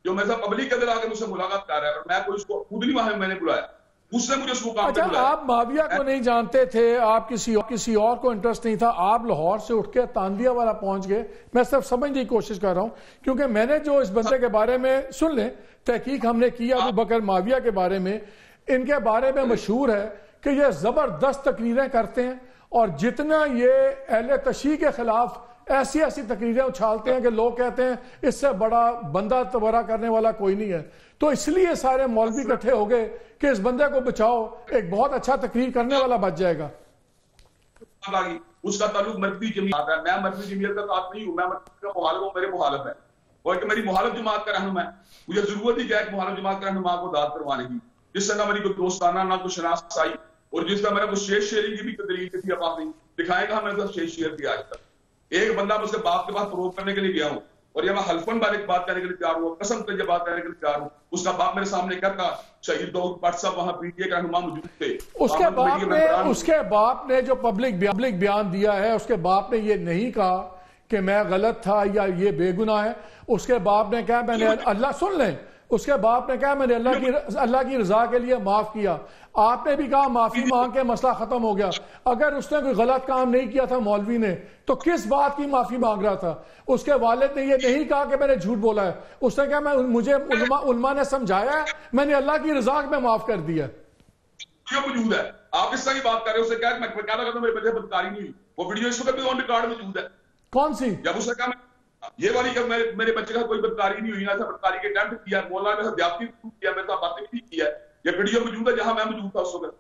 जो मेरे साथ पब्लिक के अंदर आकर मुझसे मुलाकात कर रहा है और मैं कोई उसको खुद नहीं वहां मैंने बुलाया, उसने मुझे उसको काम पे बुलाया। आप माविया को नहीं जानते थे, आप किसी और को इंटरेस्ट नहीं था, आप लाहौर से उठ के तांदियावाला पहुंच गए। मैं सिर्फ समझने की कोशिश कर रहा हूं क्योंकि मैंने जो इस बंदे के बारे में सुन लें तहकीक हमने की अबू बकर मुआविया के बारे में, इनके बारे में मशहूर है कि ये जबरदस्त तकरीरें करते हैं और जितना ये अहले तशी के खिलाफ ऐसी ऐसी तकरीरें उछालते हैं कि लोग कहते हैं इससे बड़ा बंदा तबरा करने वाला कोई नहीं है। तो इसलिए सारे मौलवी इकट्ठे हो गए कि इस बंदे को बचाओ, एक बहुत अच्छा तकरीर करने वाला बच जाएगा। उसका ताल्लुक मरकजी जमीयत है, मैं मरकजी जमीयत का साथ नहीं हूं, मैं मरकजी का मुखालिफ हूं, मेरे मुखालिफ है और मेरी मुखालिफ जमात का रहनुमा है। मुझे जरूरत ही क्या है मुखालिफ जमात का रहनुमा को दाद करवाने की, जिससे ना मेरी कोई दोस्ताना ना कोई शनाख्त आई और जिसका मेरा कुछ शेयर शेयरिंग की भी तकरीर थी। अब आप नहीं दिखाएगा हमें तो शेयर शेयर किया आज तक। एक बंदा मुझसे बाप के पास प्रूव करने के लिए गया हूँ और यह मैं हल्फन बारे की बात करने के लिए तैयार हुआ, कसम करके बात करने के लिए तैयार हूँ। उसका बाप मेरे सामने क्या था, शहीद साहब वहाँ पीटीए का रहनुमा मौजूद थे। उसके बाप ने जो पब्लिक बयान दिया है, उसके बाप ने ये नहीं कहा कि मैं गलत था या ये बेगुनाह है। उसके बाप ने कहा मैंने अल्लाह सुन लें, उसके बाप ने कहा मैंने अल्लाह की रजा के लिए माफ किया। आपने भी कहा माफी मांग के मसला खत्म हो गया। अगर उसने कोई गलत काम नहीं किया था मौलवी ने, तो किस बात की माफी मांग रहा था? उसके वालिद ने यह नहीं कहा कि मैंने झूठ बोला है, उसने कहा मैं मुझे उल्मा ने समझाया, मैंने अल्लाह की रजा में माफ कर दिया। मौजूद है, आप इस तरह की बात कर रहे हो। उसने कहा मेरे बच्चे बदकारी नहीं, वो वीडियो इस वक्त ऑन रिकॉर्ड मौजूद है। कौन सी? जब उसने कहा ये वाली जब मेरे बच्चे का कोई बदकारी नहीं हुई, ना बदकारी के अटेम्प्ट किया, मौला ने हत्याती किया, मेरे साथ बातें भी किया, ये वीडियो मौजूद है जहां मैं मौजूद था उस वक्त।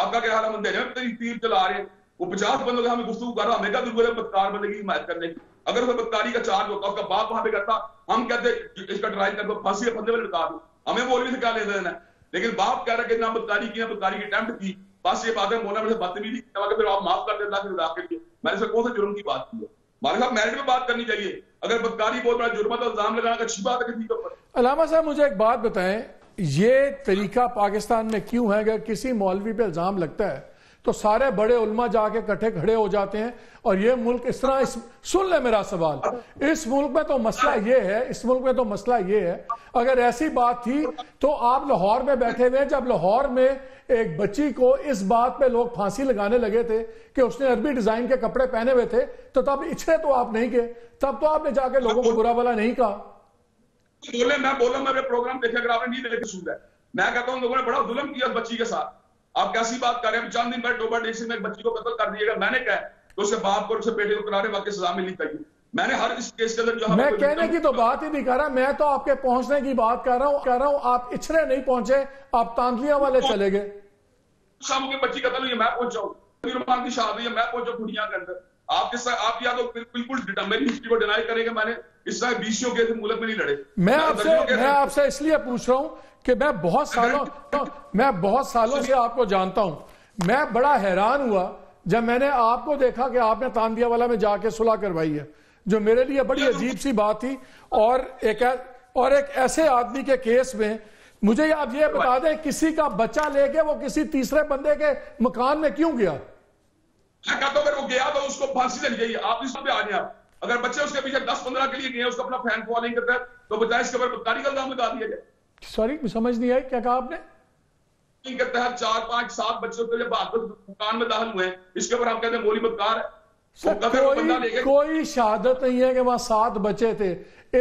आपका क्या हाल है, बंदे हैं तीर चला रहे हैं, वो 50 बंदों का हमें गुफ्तगू कर रहा, हमें क्या जरूरत है बदकार बंदे की हिमायत करने की? अगर उसमें बदकारी का चार्ज होता, उसका बाप वहां पे करता, हम कहते इसका ट्रायल कर दो, फांसी फंदे वाले बता दो, हमें मौलवी से क्या ले देना है। लेकिन बाप कह रहा कि ना बदकारी किया, बदकारी की अटेम्प्ट की, बस ये बात है, मौला मेरे से बातें भी नहीं की, फिर आप माफ कर देता के लिए मैंने सर कौन से जुर्म की बात की है? मालिक साहब मेरिट में बात करनी चाहिए, अगर बदकारी बहुत बड़ा जुर्म है तो इल्जाम लगाना अच्छी बात है। अलामा साहब मुझे एक बात बताएं, ये तरीका पाकिस्तान में क्यों है? अगर किसी मौलवी पे इल्जाम लगता है तो सारे बड़े उल्मा जाके इकट्ठे खड़े हो जाते हैं और ये मुल्क इस तरह सुन ले मेरा सवाल, इस मुल्क में तो मसला ये है, इस मुल्क में तो मसला ये है। अगर ऐसी बात थी तो आप लाहौर में बैठे हुए, जब लाहौर में एक बच्ची को इस बात पे लोग फांसी लगाने लगे थे कि उसने अरबी डिजाइन के कपड़े पहने हुए थे, तो तब इच्छे तो आप नहीं गए, तब तो आपने जाके लोगों को बुरा भला नहीं कहा। बोले मैं बोला मेरे प्रोग्राम देखे, अगर आपने नहीं देखे सुन रहा है, मैं कहता हूँ लोगों ने बड़ा जुल्म किया उस बच्ची के साथ। आप कैसी बात कर रहे हैं, चंद दिन पहले डोबा डेसी में एक बच्ची को कत्ल कर दिया गया, मैंने कहा तो उसके बाप को उसके बेटे को करारे वाकई सजा मिलनी चाहिए। मैंने हर इस केस के अंदर जो मैं कहने की तो बात ही नहीं कर रहा, मैं तो आपके पहुंचने की बात कर रहा हूँ, आप इछरे नहीं पहुंचे, आप तांदलिया वाले चले गए। शाम की बच्ची कत्ल हुई, मैं पहुंचा हूँ, शादी मैं पहुंचा दुनिया के अंदर। आप या तो बिल्कुल मेरी हिस्ट्री को डिनाई करेंगे, मैंने इस तरह 20 के तो मुल्क में नहीं लड़े। मैं आपसे इसलिए पूछ रहा हूं कि मैं बहुत सालों से आपको जानता हूं, मैं बड़ा हैरान हुआ जब मैंने आपको देखा कि आपने तांदियावाला में जाके सुलह करवाई है, जो मेरे लिए बड़ी अजीब सी बात थी। और एक ऐसे आदमी के केस में मुझे आप ये बता दें, किसी का बच्चा लेके वो किसी तीसरे बंदे के मकान में क्यों गया? तो अगर वो गया तो उसको फांसी लग जाइए, आप इस पे आ जाए। अगर बच्चे उसके पीछे 10-15 के लिए गए, उसका अपना फैन फॉलोइंग करता है, तो बताए इसके ऊपर बदकारी का इल्जाम लगा दिया जाए। सॉरी समझ नहीं आई क्या कहा आपने? के तहत 4-5-7 बच्चों के दुकान में दाखिल हुए, इसके ऊपर आप कहते हैं मोली बदकार है। कोई शहादत नहीं है कि वहां 7 बच्चे थे,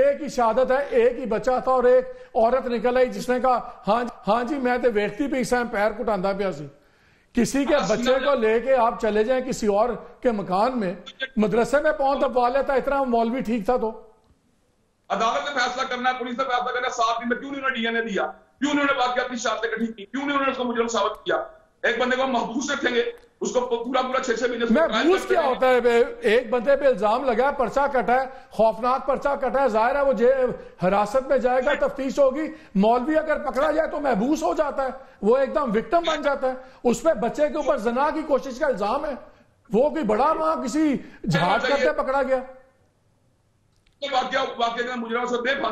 एक ही शहादत है, एक ही बच्चा था और एक औरत निकल आई जिसने कहा हाँ जी मैं तो व्यक्ति पे इस पैर घुटांदा पिया सी। किसी के बच्चे को लेके आप चले जाएं किसी और के मकान में, मदरसे में पहुंच अब वाले था, इतना मौलवी ठीक था तो अदालत ने फैसला करना, पुलिस ने फैसला करना। 7 दिन में क्यों नहीं उन्होंने डीएनए दिया, क्यों नहीं उन्होंने बात की अपनी शर्तें इकट्ठी की, क्यों नहीं उन्होंने उसको मुजरिम साबित किया? एक बंदे को महबूस रखेंगे, उसको पूरा 6-6 महीने महबूस क्या होता है? एक बंदे पे इल्जाम लगा है, पर्चा कटा है, खौफनाक पर्चा कटा है, जाहिर है वो हिरासत में जाएगा, तफ्तीश होगी, मौलवी अगर पकड़ा जाए तो महबूस हो जाता है, वो एकदम विक्टिम बन जाता है। उसमें बच्चे के ऊपर जना की कोशिश का इल्जाम है, वो कोई बड़ा वहां किसी झाड़ करके पकड़ा गया। मुजरिम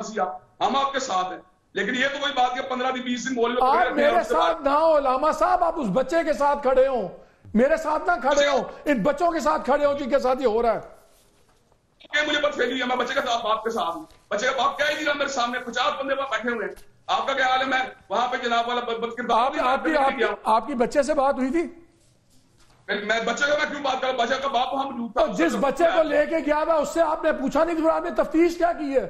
हम आपके साथ हैं, लेकिन ये तो कोई बात है 15-20 दिन मौलवी आप मेरे साथ ना हो। अलामा साहब आप उस बच्चे के साथ खड़े हो, मेरे साथ ना खड़े हो, इन बच्चों के साथ खड़े हो जिनके साथ ये हो रहा है। मुझे बस फेली है, मैं बच्चे के साथ बाप के साथ, बच्चे का बाप क्या ही नहीं मेरे सामने, 50 बंदे वहां बैठे हुए। आपका क्या हाल है? मैं वहां पे जनाब वाला आपकी बच्चे से बात हुई थी? मैं बच्चे का मैं क्यों बात कर, बच्चे का बाप वहां मौजूद था। जिस बच्चे को लेके गया था उससे आपने पूछा नहीं कि आपने तफ्तीश क्या की है?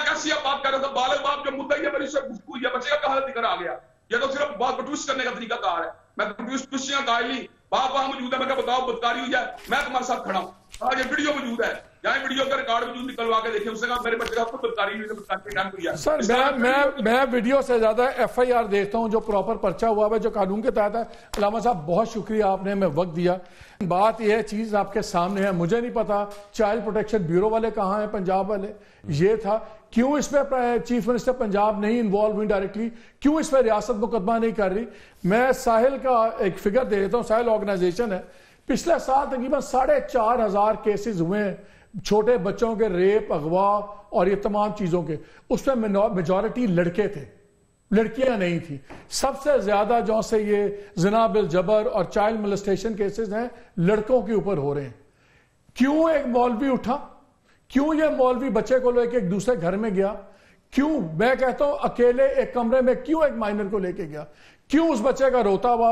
कैसी आप बात कर रहे थे? बालक बाप जो मुद्दा है मेरी उससे गुफ्तगू, या बच्चे का कहा दिखकर आ गया, ये तो सिर्फ बात बटूस करने का तरीका कार है। मैं बटूस कुछ गायली बाप वहां मौजूद है, मैं बताओ बदकारी हुई है, मैं तुम्हारे साथ खड़ा हूँ। हाँ ये वीडियो मौजूद है, यहाँ वीडियो का रिकॉर्ड मौजूद, निकलवा के देखिए। उसने कहा मेरे बच्चे का आपको काम किया। सर मैं वीडियो से ज्यादा FIR देखता हूँ जो प्रॉपर पर्चा हुआ है, जो कानून के तहत है। अलामा साहब बहुत शुक्रिया, आपने हमें वक्त दिया। बात यह चीज आपके सामने है, मुझे नहीं पता चाइल्ड प्रोटेक्शन ब्यूरो वाले कहाँ हैं, पंजाब वाले। ये था क्यों इसमें चीफ मिनिस्टर पंजाब नहीं इन्वॉल्व हुई डायरेक्टली, क्यों इसमें रियासत मुकदमा नहीं कर रही। मैं साहिल का एक फिगर दे देता हूँ, साहिल ऑर्गेनाइजेशन है, पिछले साल तकरीबन 4,500 केसेस हुए हैं छोटे बच्चों के रेप, अगवा और ये तमाम चीजों के। उसमें मेजॉरिटी लड़के थे, लड़कियां नहीं थी। सबसे ज्यादा जो से ये जना बिल जबर और चाइल्ड मोलेस्टेशन केसेस हैं लड़कों के ऊपर हो रहे हैं। क्यों एक मौलवी उठा, क्यों ये मौलवी बच्चे को लेके एक दूसरे घर में गया, क्यों मैं कहता हूं अकेले एक कमरे में क्यों एक माइनर को लेके गया, क्यों उस बच्चे का रोता हुआ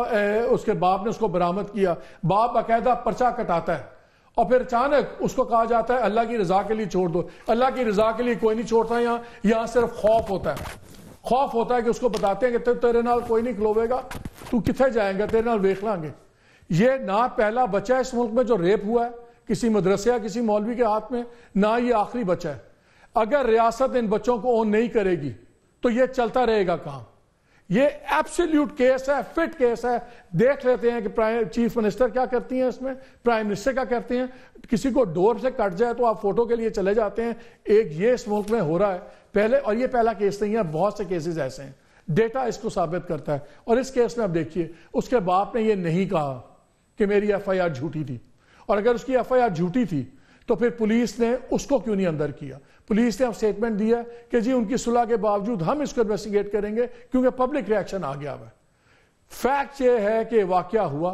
उसके बाप ने उसको बरामद किया। बाप बाकायदा पर्चा कटाता है और फिर अचानक उसको कहा जाता है अल्लाह की रजा के लिए छोड़ दो। अल्लाह की रजा के लिए कोई नहीं छोड़ता, यहाँ सिर्फ खौफ होता है। खौफ होता है कि उसको बताते हैं कि तेरे नाल कोई नहीं खलोवेगा, तू किथे जाएगा, तेरे नाल वेख लांगे। ये ना पहला बच्चा है इस मुल्क में जो रेप हुआ है किसी मदरसे या किसी मौलवी के हाथ में, ना ये आखिरी बच्चा है। अगर रियासत इन बच्चों को ओन नहीं करेगी तो ये चलता रहेगा कहाँ। ये एब्सोल्यूट केस है, फिट केस है। देख लेते हैं कि चीफ मिनिस्टर क्या करती हैं इसमें, प्राइम मिनिस्टर क्या करते हैं। किसी को डोर से कट जाए तो आप फोटो के लिए चले जाते हैं। एक ये इस मुल्क में हो रहा है पहले, और ये पहला केस नहीं है, बहुत से केसेस ऐसे हैं। डेटा इसको साबित करता है। और इस केस में आप देखिए उसके बाप ने यह नहीं कहा कि मेरी FIR झूठी थी, और अगर उसकी FIR झूठी थी तो फिर पुलिस ने उसको क्यों नहीं अंदर किया। पुलिस ने अब स्टेटमेंट दिया कि जी उनकी सुलह के बावजूद हम इसको इन्वेस्टिगेट करेंगे क्योंकि पब्लिक रिएक्शन आ गया है। फैक्ट ये है कि वाकया हुआ,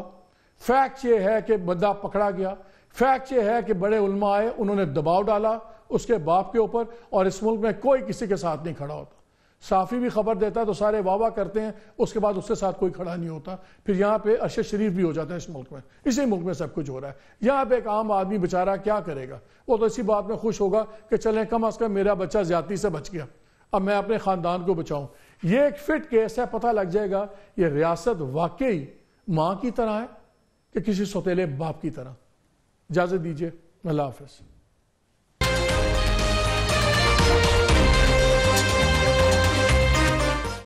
फैक्ट ये है कि बंदा पकड़ा गया, फैक्ट ये है कि बड़े उलमा आए, उन्होंने दबाव डाला उसके बाप के ऊपर, और इस मुल्क में कोई किसी के साथ नहीं खड़ा होता। साफी भी खबर देता है तो सारे वाह वाह करते हैं, उसके बाद उसके साथ कोई खड़ा नहीं होता। फिर यहाँ पे अरशद शरीफ भी हो जाता है इस मुल्क में। इसी मुल्क में सब कुछ हो रहा है। यहाँ पे एक आम आदमी बेचारा क्या करेगा, वो तो इसी बात में खुश होगा कि चलें कम अज कम मेरा बच्चा ज्यादती से बच गया, अब मैं अपने खानदान को बचाऊँ। ये एक फिट केस है, पता लग जाएगा ये रियासत वाकई माँ की तरह है कि किसी सौतेले बाप की तरह। इजाजत दीजिए, अल्लाह हाफिज़।